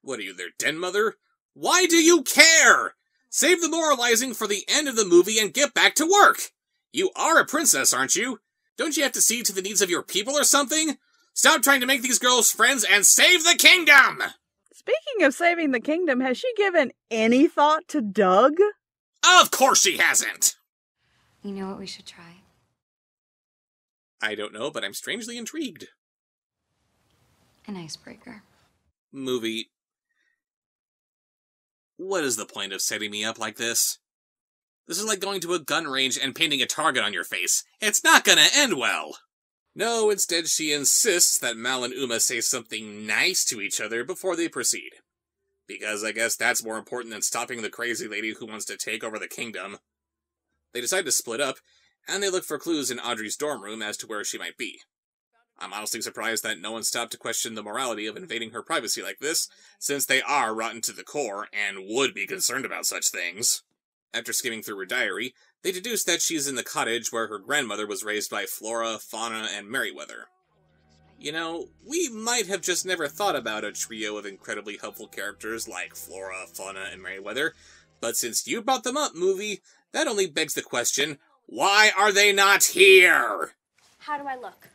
What are you, their den mother? Why do you care? Save the moralizing for the end of the movie and get back to work! You are a princess, aren't you? Don't you have to see to the needs of your people or something? Stop trying to make these girls friends and save the kingdom! Speaking of saving the kingdom, has she given any thought to Doug? Of course she hasn't! You know what we should try? I don't know, but I'm strangely intrigued. An icebreaker. Movie. What is the point of setting me up like this? This is like going to a gun range and painting a target on your face. It's not gonna end well! No, instead she insists that Mal and Uma say something nice to each other before they proceed. Because I guess that's more important than stopping the crazy lady who wants to take over the kingdom. They decide to split up, and they look for clues in Audrey's dorm room as to where she might be. I'm honestly surprised that no one stopped to question the morality of invading her privacy like this, since they are rotten to the core and would be concerned about such things. After skimming through her diary, they deduce that she's in the cottage where her grandmother was raised by Flora, Fauna, and Merryweather. You know, we might have just never thought about a trio of incredibly helpful characters like Flora, Fauna, and Merryweather, but since you brought them up, movie, that only begs the question, why are they not here? How do I look?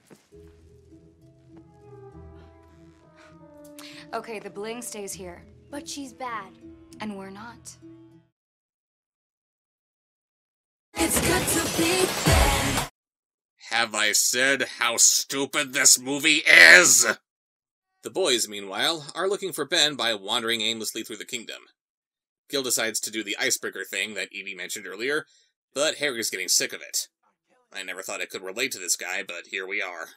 Okay, the bling stays here. But she's bad. And we're not. It's good to be Ben. Have I said how stupid this movie is? The boys, meanwhile, are looking for Ben by wandering aimlessly through the kingdom. Gil decides to do the icebreaker thing that Evie mentioned earlier, but Harry's getting sick of it. I never thought I could relate to this guy, but here we are.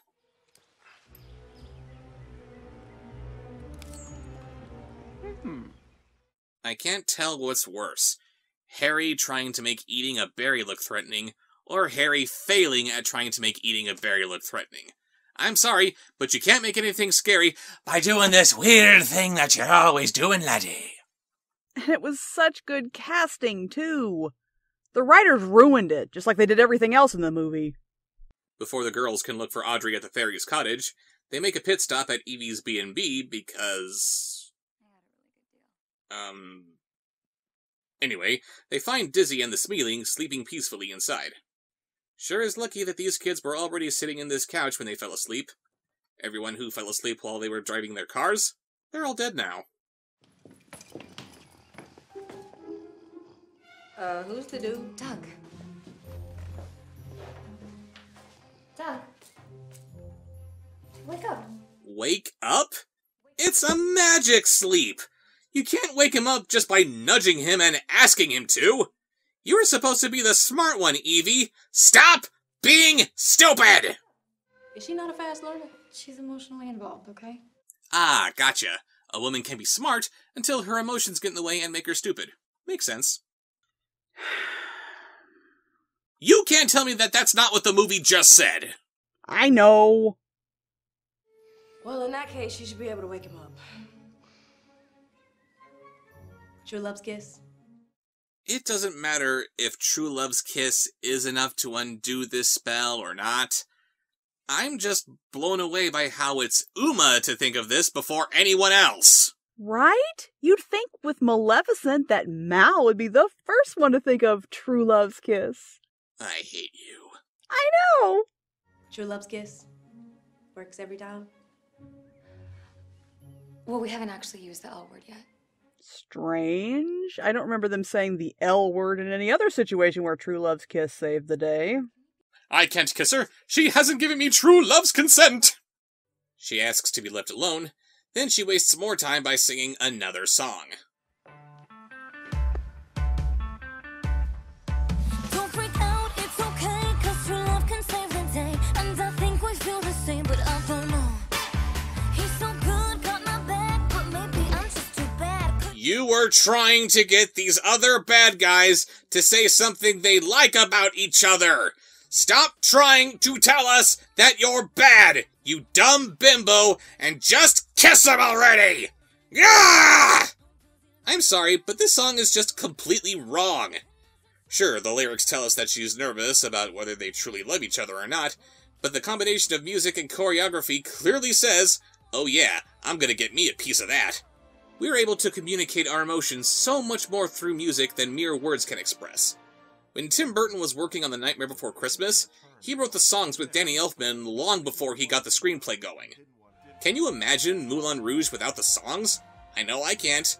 Hmm. I can't tell what's worse. Harry trying to make eating a berry look threatening, or Harry failing at trying to make eating a berry look threatening. I'm sorry, but you can't make anything scary by doing this weird thing that you're always doing, laddie. And it was such good casting, too. The writers ruined it, just like they did everything else in the movie. Before the girls can look for Audrey at the fairy's cottage, they make a pit stop at Evie's B and B because... Um... Anyway, they find Dizzy and the Smeeling sleeping peacefully inside. Sure is lucky that these kids were already sitting in this couch when they fell asleep. Everyone who fell asleep while they were driving their cars, they're all dead now. Uh, who's the dude? Doug. Doug. Wake up. Wake up? It's a magic sleep! You can't wake him up just by nudging him and asking him to! You were supposed to be the smart one, Evie! Stop being stupid! Is she not a fast learner? She's emotionally involved, okay? Ah, gotcha. A woman can be smart until her emotions get in the way and make her stupid. Makes sense. You can't tell me that that's not what the movie just said! I know! Well, in that case, you should be able to wake him up. True Love's Kiss? It doesn't matter if True Love's Kiss is enough to undo this spell or not. I'm just blown away by how it's Uma to think of this before anyone else. Right? You'd think with Maleficent that Mal would be the first one to think of True Love's Kiss. I hate you. I know! True Love's Kiss. Works every time. Well, we haven't actually used the L word yet. Strange. I don't remember them saying the L word in any other situation where True Love's Kiss saved the day. I can't kiss her. She hasn't given me True Love's consent. She asks to be left alone. Then she wastes more time by singing another song. Don't freak out, it's okay, cause true love can save the day. And I think we feel the same, but I don't know. He's so good, got my back, but maybe I'm just too bad. You were trying to get these other bad guys to say something they like about each other. Stop trying to tell us that you're bad, you dumb bimbo, and just kiss him already! Yeah! I'm sorry, but this song is just completely wrong. Sure, the lyrics tell us that she's nervous about whether they truly love each other or not, but the combination of music and choreography clearly says, oh yeah, I'm gonna get me a piece of that. We're able to communicate our emotions so much more through music than mere words can express. When Tim Burton was working on The Nightmare Before Christmas, he wrote the songs with Danny Elfman long before he got the screenplay going. Can you imagine Moulin Rouge without the songs? I know I can't.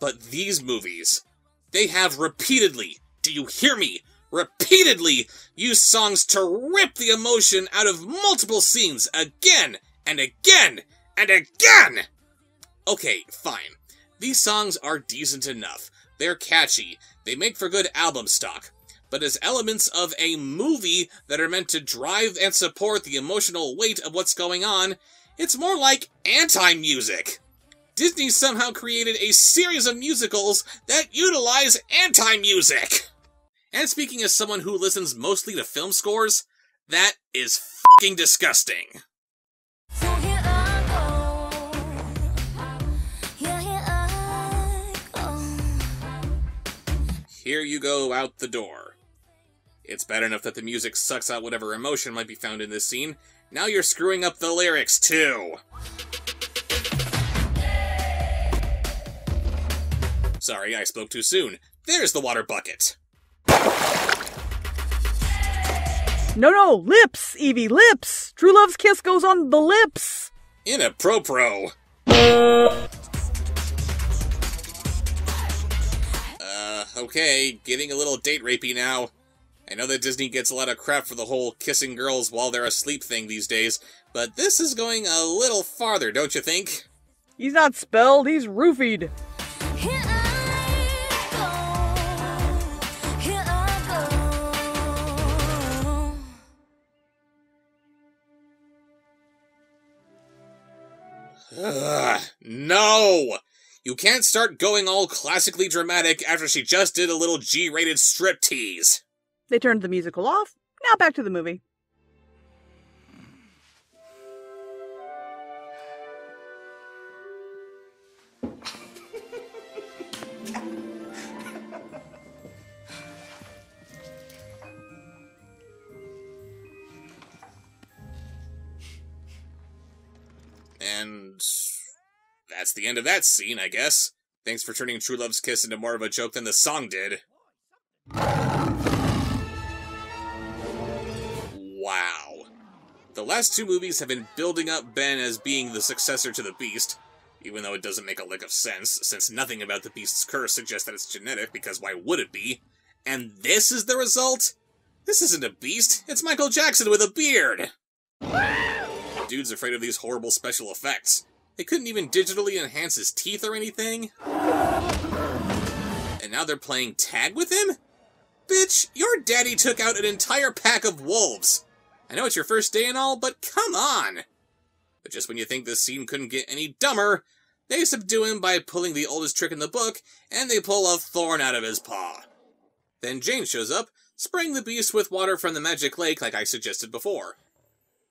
But these movies, they have repeatedly, do you hear me? Repeatedly used songs to rip the emotion out of multiple scenes again and again and again! Okay, fine. These songs are decent enough. They're catchy. They make for good album stock, but as elements of a movie that are meant to drive and support the emotional weight of what's going on, it's more like anti-music. Disney somehow created a series of musicals that utilize anti-music. And speaking as someone who listens mostly to film scores, that is fucking disgusting. Here you go out the door. It's bad enough that the music sucks out whatever emotion might be found in this scene. Now you're screwing up the lyrics, too! Sorry, I spoke too soon. There's the water bucket! No, no! Lips, Evie, lips! True Love's Kiss goes on the lips! In a pro-pro. Okay, getting a little date rapey now. I know that Disney gets a lot of crap for the whole kissing girls while they're asleep thing these days, but this is going a little farther, don't you think? He's not spelled, he's roofied. Here I go, here I go. Ugh, no! You can't start going all classically dramatic after she just did a little G-rated striptease. They turned the musical off. Now back to the movie. And that's the end of that scene, I guess. Thanks for turning True Love's Kiss into more of a joke than the song did. Wow. The last two movies have been building up Ben as being the successor to the Beast, even though it doesn't make a lick of sense, since nothing about the Beast's curse suggests that it's genetic, because why would it be? And this is the result? This isn't a Beast, it's Michael Jackson with a beard! Dude's afraid of these horrible special effects. They couldn't even digitally enhance his teeth or anything. And now they're playing tag with him? Bitch, your daddy took out an entire pack of wolves. I know it's your first day and all, but come on! But just when you think this scene couldn't get any dumber, they subdue him by pulling the oldest trick in the book, and they pull a thorn out of his paw. Then Jane shows up, spraying the beast with water from the magic lake like I suggested before.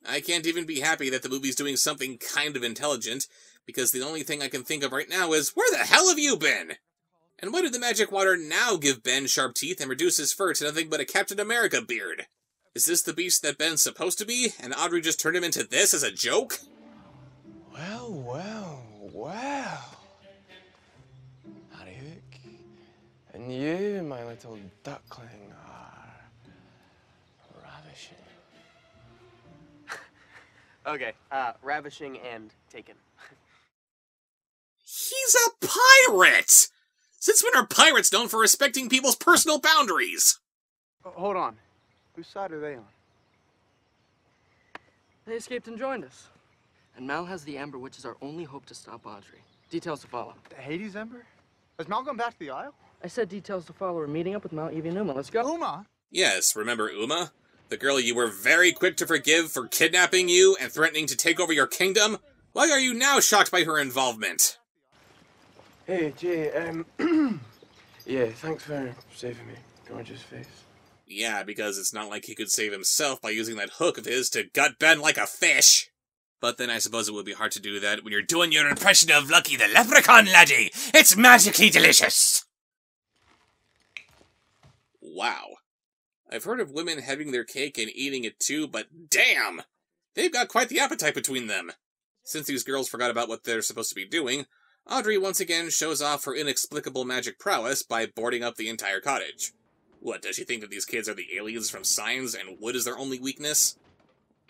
I can't even be happy that the movie's doing something kind of intelligent, because the only thing I can think of right now is, where the hell have you been? And why did the magic water now give Ben sharp teeth and reduce his fur to nothing but a Captain America beard? Is this the Beast that Ben's supposed to be, and Audrey just turned him into this as a joke? Well, well, well. Harry Hook, and you, my little duckling, are ravishing. Okay, uh, ravishing and taken. He's a pirate! Since when are pirates known for respecting people's personal boundaries? Oh, hold on. Whose side are they on? They escaped and joined us. And Mal has the Ember, which is our only hope to stop Audrey. Details to follow. The Hades Ember? Has Mal gone back to the Isle? I said details to follow. We're meeting up with Mal, Evie, and Uma. Let's go. Uma? Yes, remember Uma? The girl you were very quick to forgive for kidnapping you and threatening to take over your kingdom? Why are you now shocked by her involvement? Hey, Jay, um... yeah, thanks for saving me. Gorgeous face. Yeah, because it's not like he could save himself by using that hook of his to gut Ben like a fish. But then I suppose it would be hard to do that when you're doing your impression of Lucky the Leprechaun, laddie! It's magically delicious! Wow. I've heard of women having their cake and eating it too, but damn! They've got quite the appetite between them. Since these girls forgot about what they're supposed to be doing, Audrey once again shows off her inexplicable magic prowess by boarding up the entire cottage. What, does she think that these kids are the aliens from Signs and wood is their only weakness?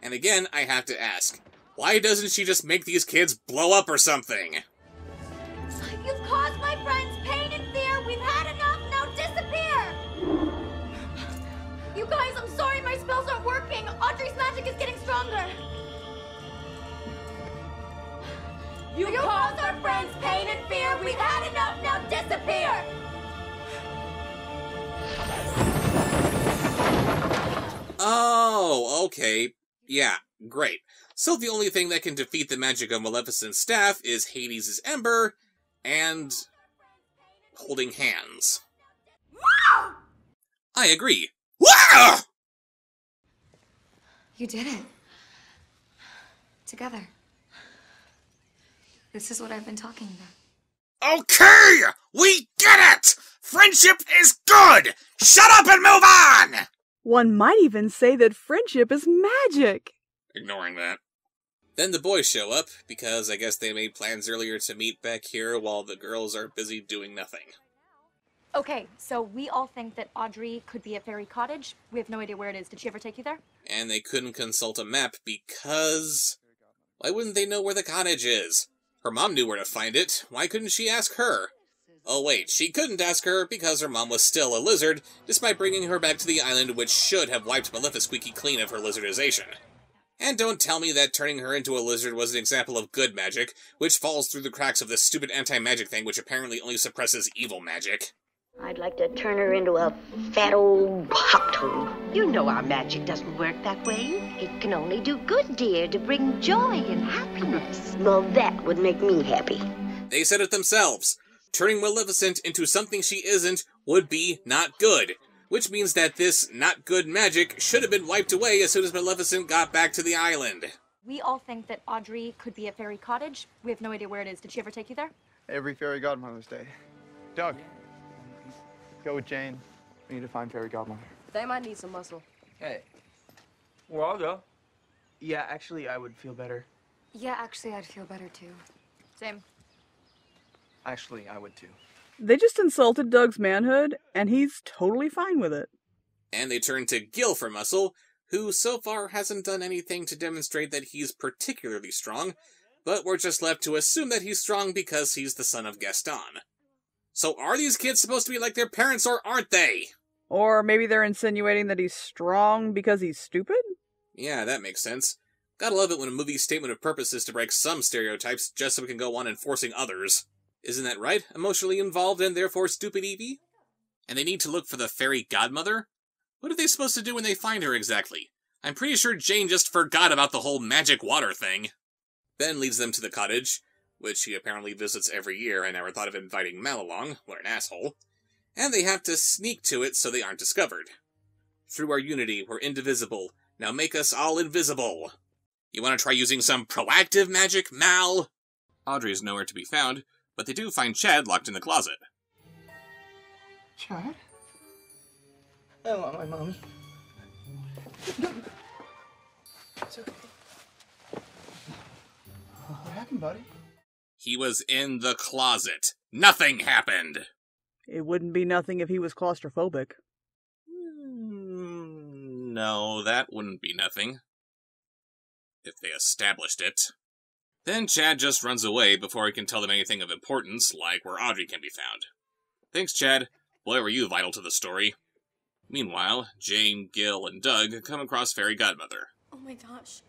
And again, I have to ask, why doesn't she just make these kids blow up or something? You've caused my friends pain and fear! We've had enough! Now disappear! You guys, I'm sorry my spells aren't working! Audrey's magic is getting stronger! You, you caused, caused our friends pain and fear! We've had enough! Now disappear! Oh, okay. Yeah, great. So the only thing that can defeat the magic of Maleficent's staff is Hades' Ember, and... holding hands. Wow! I agree. Wow! You did it. Together. This is what I've been talking about. Okay! We get it! Friendship is good! Shut up and move on! One might even say that friendship is magic. Ignoring that. Then the boys show up, because I guess they made plans earlier to meet back here while the girls are busy doing nothing. Okay, so we all think that Audrey could be at Fairy Cottage. We have no idea where it is. Did she ever take you there? And they couldn't consult a map because... why wouldn't they know where the cottage is? Her mom knew where to find it. Why couldn't she ask her? Oh wait, she couldn't ask her because her mom was still a lizard, despite bringing her back to the island which should have wiped Maleficent clean of her lizardization. And don't tell me that turning her into a lizard was an example of good magic, which falls through the cracks of this stupid anti-magic thing which apparently only suppresses evil magic. I'd like to turn her into a fat old hop toad. You know our magic doesn't work that way. It can only do good, dear, to bring joy and happiness. Well, that would make me happy. They said it themselves. Turning Maleficent into something she isn't would be not good, which means that this not good magic should have been wiped away as soon as Maleficent got back to the island. We all think that Audrey could be at Fairy Cottage. We have no idea where it is. Did she ever take you there? Every Fairy Godmother's Day. Doug, go with Jane. We need to find Fairy Godmother. They might need some muscle. Hey, well, I'll go. Yeah, actually, I would feel better. Yeah, actually, I'd feel better, too. Same. Actually, I would too. They just insulted Doug's manhood, and he's totally fine with it. And they turn to Gil for muscle, who so far hasn't done anything to demonstrate that he's particularly strong, but we're just left to assume that he's strong because he's the son of Gaston. So are these kids supposed to be like their parents, or aren't they? Or maybe they're insinuating that he's strong because he's stupid? Yeah, that makes sense. Gotta love it when a movie's statement of purpose is to break some stereotypes just so we can go on enforcing others. Isn't that right? Emotionally involved and therefore stupid Evie? And they need to look for the Fairy Godmother? What are they supposed to do when they find her exactly? I'm pretty sure Jane just forgot about the whole magic water thing. Ben leads them to the cottage, which he apparently visits every year. I never thought of inviting Mal along. What an asshole. And they have to sneak to it so they aren't discovered. Through our unity, we're indivisible. Now make us all invisible. You want to try using some proactive magic, Mal? Audrey is nowhere to be found, but they do find Chad locked in the closet. Chad? I want my mommy. It's okay. What happened, buddy? He was in the closet. Nothing happened. It wouldn't be nothing if he was claustrophobic. Mm, no, that wouldn't be nothing. If they established it. Then Chad just runs away before he can tell them anything of importance, like where Audrey can be found. Thanks, Chad. Boy, were you vital to the story. Meanwhile, Jay, Gil, and Doug come across Fairy Godmother. Oh my gosh.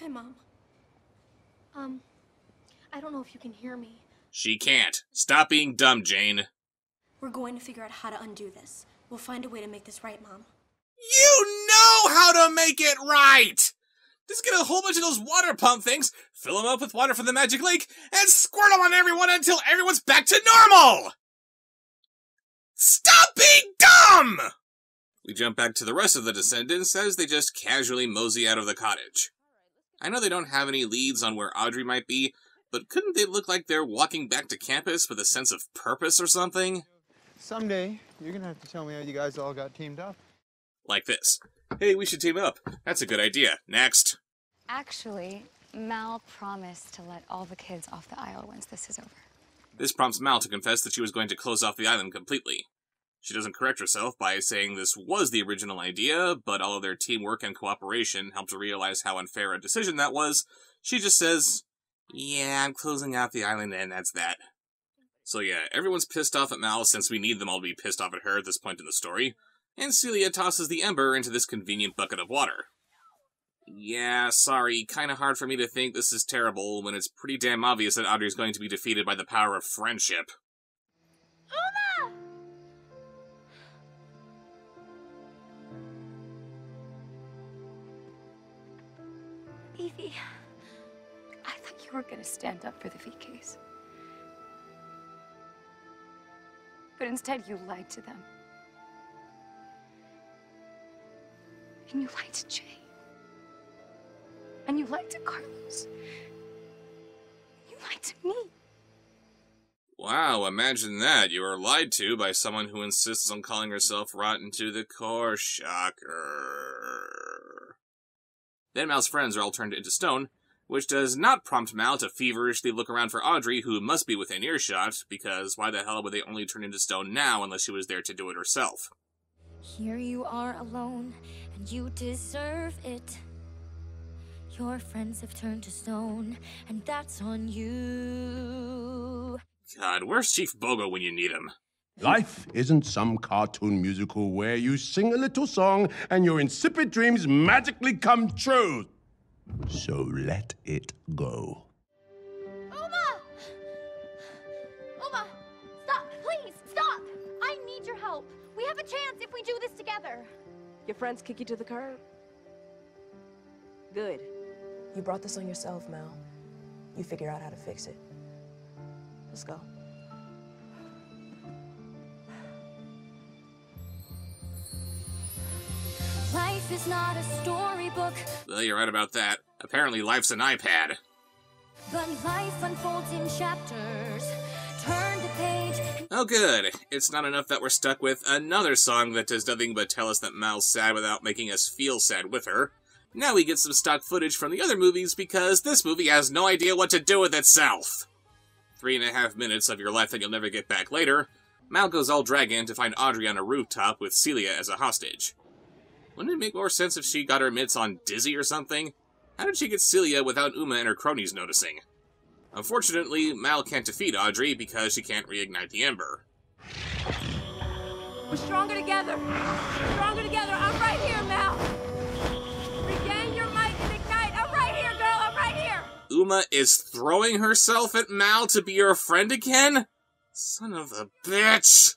Hi, Mom. Um, I don't know if you can hear me. She can't. Stop being dumb, Jane. We're going to figure out how to undo this. We'll find a way to make this right, Mom. You know how to make it right! Just get a whole bunch of those water pump things, fill them up with water from the magic lake, and squirt them on everyone until everyone's back to normal! Stop being dumb! We jump back to the rest of the Descendants as they just casually mosey out of the cottage. I know they don't have any leads on where Audrey might be, but couldn't they look like they're walking back to campus with a sense of purpose or something? Someday, you're gonna have to tell me how you guys all got teamed up. Like this. Hey, we should team up. That's a good idea. Next. Actually, Mal promised to let all the kids off the isle once this is over. This prompts Mal to confess that she was going to close off the island completely. She doesn't correct herself by saying this was the original idea, but all of their teamwork and cooperation helped her realize how unfair a decision that was. She just says, yeah, I'm closing out the island and that's that. So yeah, everyone's pissed off at Mal since we need them all to be pissed off at her at this point in the story. And Celia tosses the ember into this convenient bucket of water. Yeah, sorry, kinda hard for me to think this is terrible when it's pretty damn obvious that Audrey's going to be defeated by the power of friendship. Uma! Evie, I thought you were gonna stand up for the V Ks. But instead you lied to them. And you lied to Jay. And you lied to Carlos. You lied to me. Wow, imagine that. You were lied to by someone who insists on calling herself rotten to the core. Shocker. Then Mal's friends are all turned into stone, which does not prompt Mal to feverishly look around for Audrey, who must be within earshot, because why the hell would they only turn into stone now unless she was there to do it herself? Here you are alone, and you deserve it. Your friends have turned to stone, and that's on you. God, where's Chief Bogo when you need him? Life isn't some cartoon musical where you sing a little song and your insipid dreams magically come true. So let it go. Uma! Uma! Stop! Please, stop! I need your help. We have a chance if we do this together. Your friends kick you to the curb? Good. You brought this on yourself, Mal. You figure out how to fix it. Let's go. Life is not a storybook. Well, you're right about that. Apparently life's an iPad. But life unfolds in chapters. Turn the page. Oh good, it's not enough that we're stuck with another song that does nothing but tell us that Mal's sad without making us feel sad with her. Now we get some stock footage from the other movies because this movie has no idea what to do with itself. Three and a half minutes of your life that you'll never get back later, Mal goes all dragon to find Audrey on a rooftop with Celia as a hostage. Wouldn't it make more sense if she got her mitts on Dizzy or something? How did she get Celia without Uma and her cronies noticing? Unfortunately, Mal can't defeat Audrey because she can't reignite the ember. We're stronger together. We're stronger together. I'm right here, Mal. Regain your might and ignite. I'm right here, girl. I'm right here. Uma is throwing herself at Mal to be her friend again? Son of a bitch.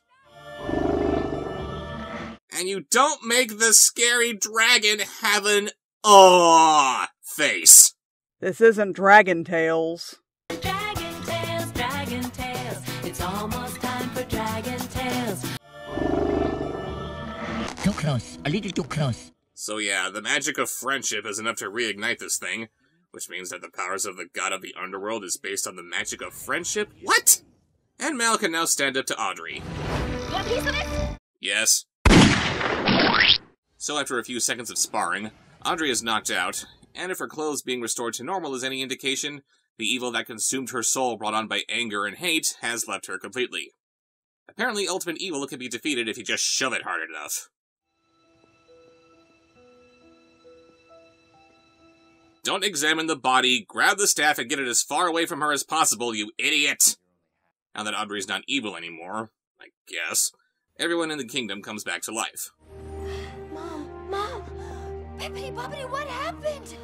And you don't make the scary dragon have an aww face. This isn't Dragon Tales. Dragon Tales, Dragon Tales, it's almost time for Dragon Tales. Too close, a little too close. So yeah, the magic of friendship is enough to reignite this thing, which means that the powers of the god of the underworld is based on the magic of friendship? What? And Mal can now stand up to Audrey. You want a piece of it? Yes. So after a few seconds of sparring, Audrey is knocked out, and if her clothes being restored to normal is any indication, the evil that consumed her soul brought on by anger and hate has left her completely. Apparently, ultimate evil can be defeated if you just shove it hard enough. Don't examine the body, grab the staff and get it as far away from her as possible, you idiot! Now that Audrey's not evil anymore, I guess, everyone in the kingdom comes back to life. Mom, Mom, Bippity Boppity, what happened?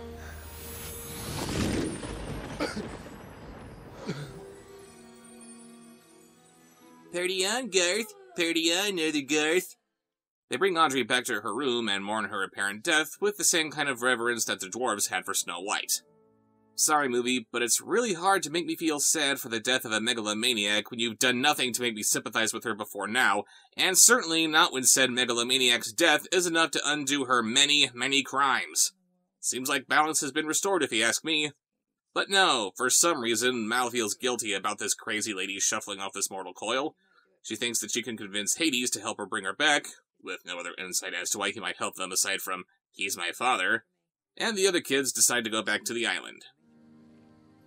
Party on, Garth. Party on, other Garth. They bring Audrey back to her room and mourn her apparent death with the same kind of reverence that the dwarves had for Snow White. Sorry, movie, but it's really hard to make me feel sad for the death of a megalomaniac when you've done nothing to make me sympathize with her before now, and certainly not when said megalomaniac's death is enough to undo her many, many crimes. Seems like balance has been restored, if you ask me. But no, for some reason, Mal feels guilty about this crazy lady shuffling off this mortal coil. She thinks that she can convince Hades to help her bring her back, with no other insight as to why he might help them aside from, he's my father, and the other kids decide to go back to the island.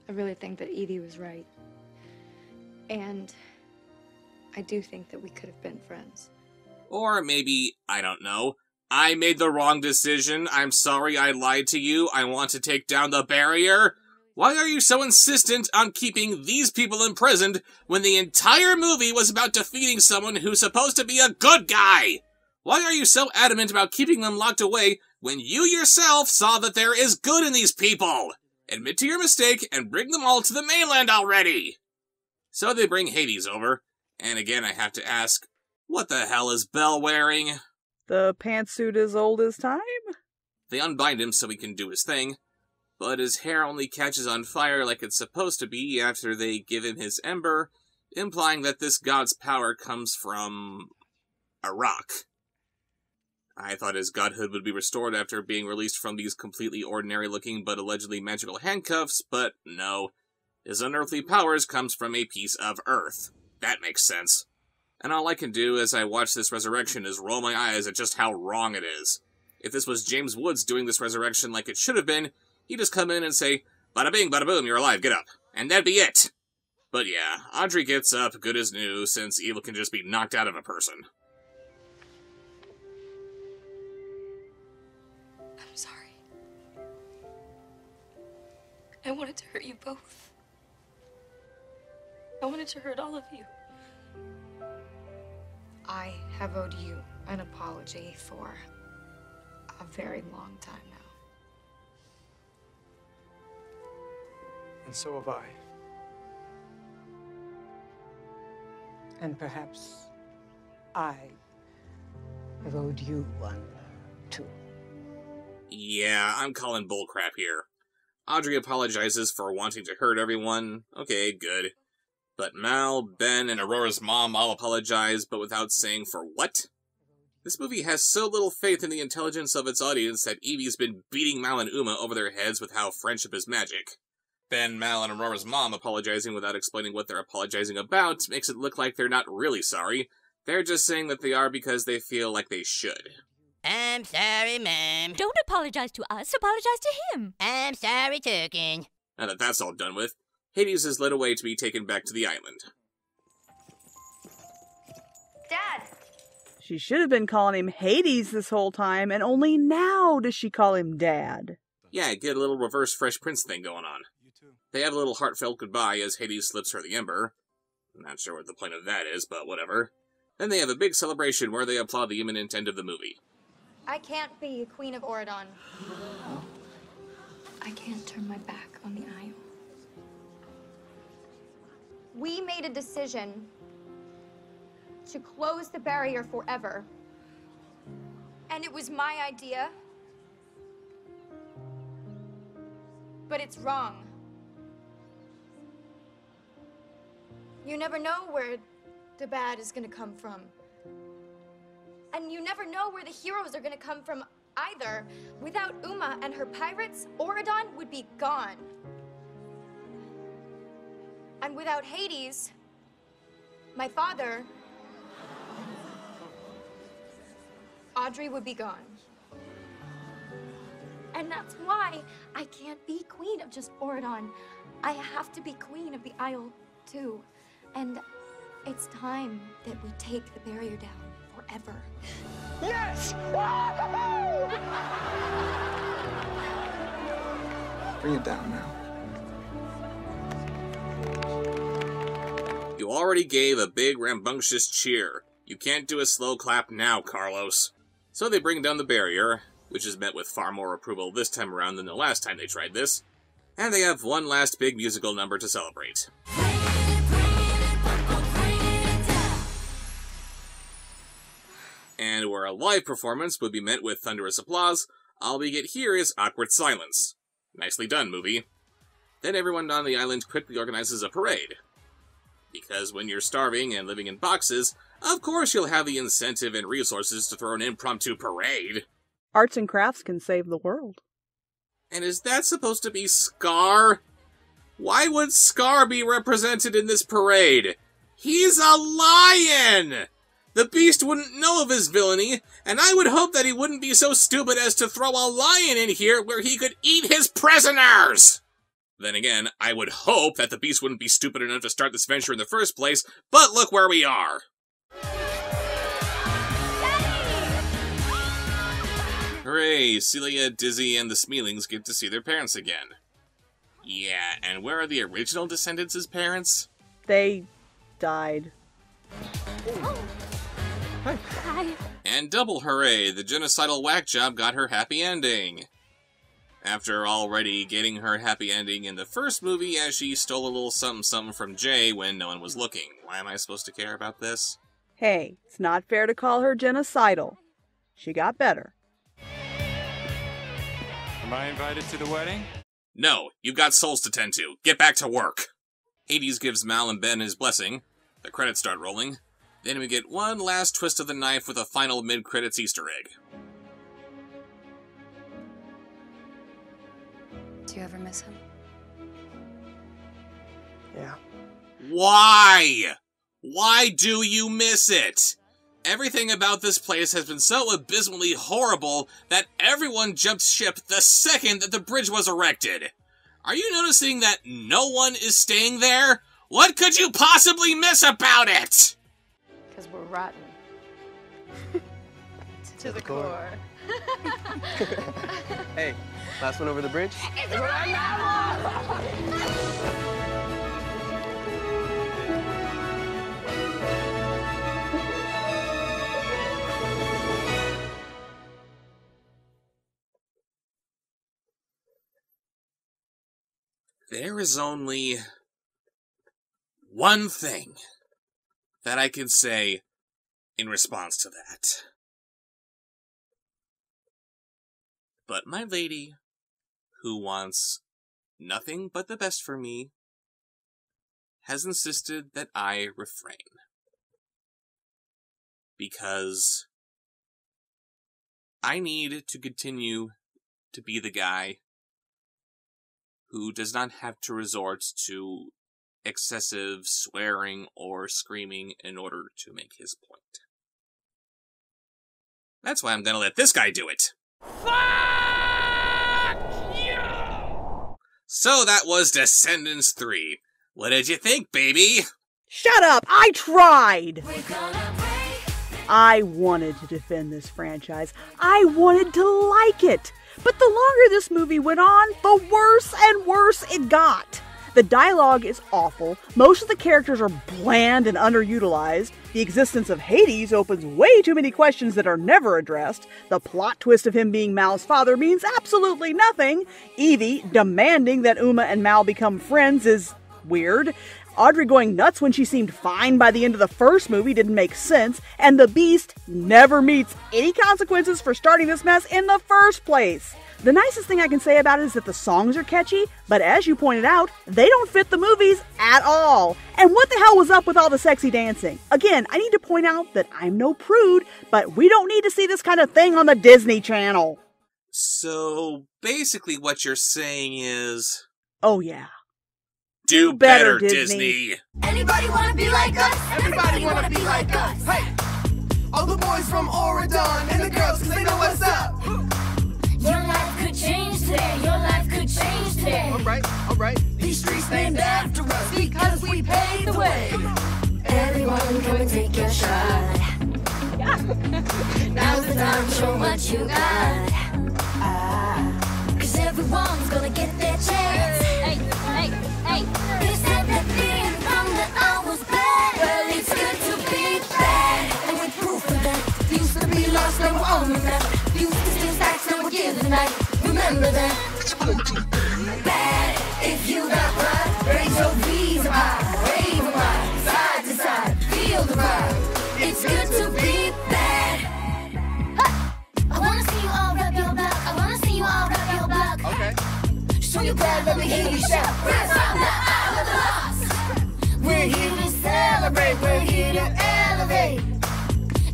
I really think that Evie was right. And I do think that we could have been friends. Or maybe, I don't know, I made the wrong decision, I'm sorry I lied to you, I want to take down the barrier. Why are you so insistent on keeping these people imprisoned when the entire movie was about defeating someone who's supposed to be a good guy? Why are you so adamant about keeping them locked away when you yourself saw that there is good in these people? Admit to your mistake and bring them all to the mainland already! So they bring Hades over, and again I have to ask, what the hell is Belle wearing? The pantsuit is old as time? They unbind him so he can do his thing. But his hair only catches on fire like it's supposed to be after they give him his ember, implying that this god's power comes from a rock. I thought his godhood would be restored after being released from these completely ordinary-looking but allegedly magical handcuffs, but no. His unearthly powers comes from a piece of earth. That makes sense. And all I can do as I watch this resurrection is roll my eyes at just how wrong it is. If this was James Woods doing this resurrection like it should have been, you just come in and say, bada bing, bada boom, you're alive, get up. And that'd be it. But yeah, Audrey gets up, good as new, since evil can just be knocked out of a person. I'm sorry. I wanted to hurt you both. I wanted to hurt all of you. I have owed you an apology for a very long time now. And so have I. And perhaps I have owed you one, too. Yeah, I'm calling bullcrap here. Audrey apologizes for wanting to hurt everyone. Okay, good. But Mal, Ben, and Aurora's mom all apologize, but without saying for what? This movie has so little faith in the intelligence of its audience that Evie's been beating Mal and Uma over their heads with how friendship is magic. Ben, Mal, and Aurora's mom apologizing without explaining what they're apologizing about makes it look like they're not really sorry. They're just saying that they are because they feel like they should. I'm sorry, Mom. Don't apologize to us, apologize to him. I'm sorry, Turkin. Now that that's all done with, Hades is led away to be taken back to the island. Dad! She should have been calling him Hades this whole time, and only now does she call him Dad. Yeah, get a little reverse Fresh Prince thing going on. They have a little heartfelt goodbye as Hades slips her the ember. I'm not sure what the point of that is, but whatever. Then they have a big celebration where they applaud the imminent end of the movie. I can't be a queen of Auradon. I can't turn my back on the isle. We made a decision to close the barrier forever. And it was my idea. But it's wrong. You never know where the bad is gonna come from. And you never know where the heroes are gonna come from either. Without Uma and her pirates, Auradon would be gone. And without Hades, My father, Audrey would be gone. And that's why I can't be queen of just Auradon. I have to be queen of the Isle, too. And it's time that we take the barrier down forever. Yes! Bring it down now. You already gave a big, rambunctious cheer. You can't do a slow clap now, Carlos. So they bring down the barrier, which is met with far more approval this time around than the last time they tried this, and they have one last big musical number to celebrate. And where a live performance would be met with thunderous applause, all we get here is awkward silence. Nicely done, movie. Then everyone on the island quickly organizes a parade. Because when you're starving and living in boxes, of course you'll have the incentive and resources to throw an impromptu parade. Arts and crafts can save the world. And is that supposed to be Scar? Why would Scar be represented in this parade? He's a lion! The Beast wouldn't know of his villainy, and I would hope that he wouldn't be so stupid as to throw a lion in here where he could eat his prisoners! Then again, I would hope that the Beast wouldn't be stupid enough to start this venture in the first place, but look where we are! Daddy! Hooray! Celia, Dizzy, and the Smeelings get to see their parents again. Yeah, and where are the original Descendants' parents? They... died. Oh. Hi. Hi. And double hooray, the genocidal whack job got her happy ending. After already getting her happy ending in the first movie as she stole a little something-something from Jay when no one was looking. Why am I supposed to care about this? Hey, it's not fair to call her genocidal. She got better. Am I invited to the wedding? No, you've got souls to tend to. Get back to work. Hades gives Mal and Ben his blessing. The credits start rolling. Then we get one last twist of the knife with a final mid-credits Easter egg. Do you ever miss him? Yeah. Why? Why do you miss it? Everything about this place has been so abysmally horrible that everyone jumped ship the second that the bridge was erected. Are you noticing that no one is staying there? What could you possibly miss about it? Because we're rotten. to, to the, the core. core. Hey, last one over the bridge? It's a rotten hour! There is only one thing that I can say in response to that. But my lady, who wants nothing but the best for me, has insisted that I refrain. Because I need to continue to be the guy who does not have to resort to excessive swearing or screaming in order to make his point. That's why I'm gonna let this guy do it. Fuck you! So that was Descendants three. What did you think, baby? Shut up! I tried! I wanted to defend this franchise. I wanted to like it. But the longer this movie went on, the worse and worse it got. The dialogue is awful, most of the characters are bland and underutilized, the existence of Hades opens way too many questions that are never addressed, the plot twist of him being Mal's father means absolutely nothing, Evie demanding that Uma and Mal become friends is weird, Audrey going nuts when she seemed fine by the end of the first movie didn't make sense, and the Beast never meets any consequences for starting this mess in the first place. The nicest thing I can say about it is that the songs are catchy, but as you pointed out, they don't fit the movies at all. And what the hell was up with all the sexy dancing? Again, I need to point out that I'm no prude, but we don't need to see this kind of thing on the Disney Channel. So, basically what you're saying is... Oh yeah. Do better, Disney. Disney. Anybody want to be like us? Everybody, Everybody want to be like us. Hey, all the boys from Auradon and the girls, cause they know what's up. Your life could change today. Your life could change today. All right, all right. These streets named after us because we paved the way. Everyone come and take your shot. Now's the time to show what you got. Ah. Cause everyone's gonna get their chance. Hey, hey, hey. You said that being wrong that I was bad. Well, it's good to be bad. And we're proof of that. Used to be lost, now we're on the map. Used to steal stacks, now we're giving night. Remember that. Bad. If you got right, raise your V's and I. Wave them wide, side to side. Feel the vibe. It's good to be bad. I wanna see you all rub your back. I wanna see you all rub your back. Okay. Show you bad, let me hear you shout. We're from the Isle of the Lost. We're here to celebrate. We're here to elevate.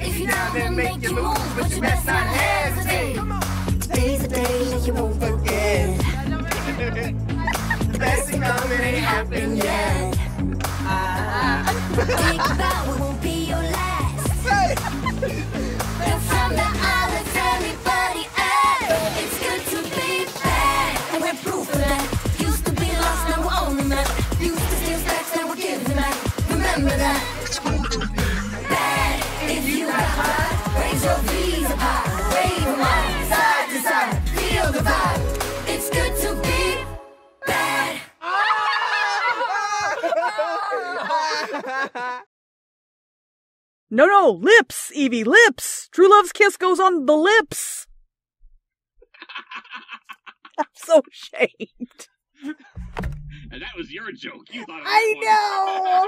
If you down, then make your move, but you best not hesitate. Today's the day that you won't forget. The best thing coming ain't happened yet. Think about it won't be your last. We're from the islands, everybody out. It's good to be back, and we're proof of that. Used to be lost, now we're on the map. Used to steal stacks, now we're giving back. Remember that. Bad, if you got hot, raise your V's up high. Wave them high, side to side, feel the vibe. It's good to be bad. No, no, lips, Evie, lips. True love's kiss goes on the lips. I'm so ashamed. And that was your joke. You thought it was I know.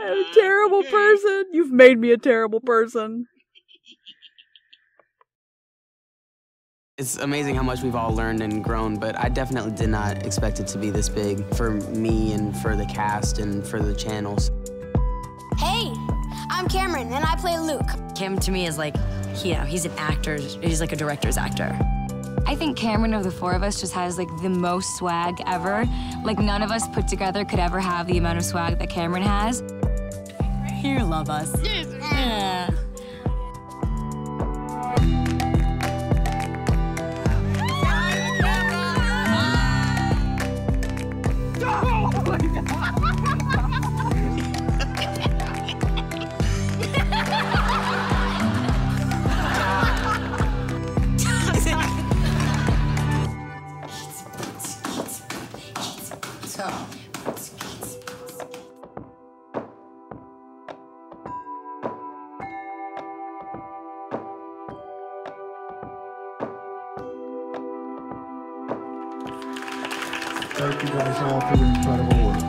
I'm a terrible okay. person. You've made me a terrible person. It's amazing how much we've all learned and grown, but I definitely did not expect it to be this big for me and for the cast and for the channels. Hey, I'm Cameron and I play Luke. Cam to me is like, you know, he's an actor, he's like a director's actor. I think Cameron of the four of us just has like the most swag ever. Like none of us put together could ever have the amount of swag that Cameron has. You love us. Yeah. Thank you guys all for your incredible work.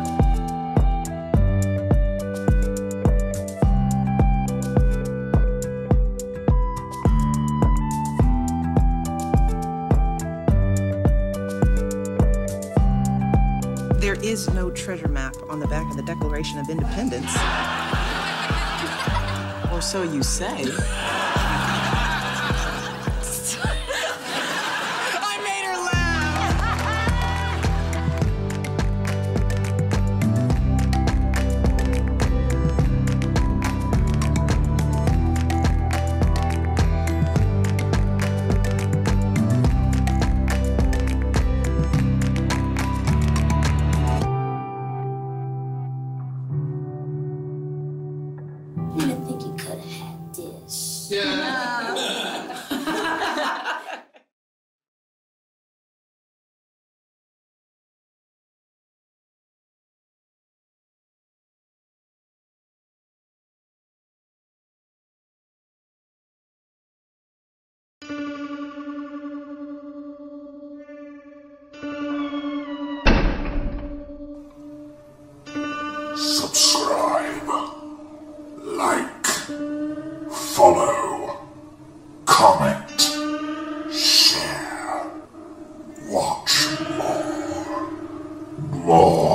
There is no treasure map on the back of the Declaration of Independence. Or so you say. Whoa.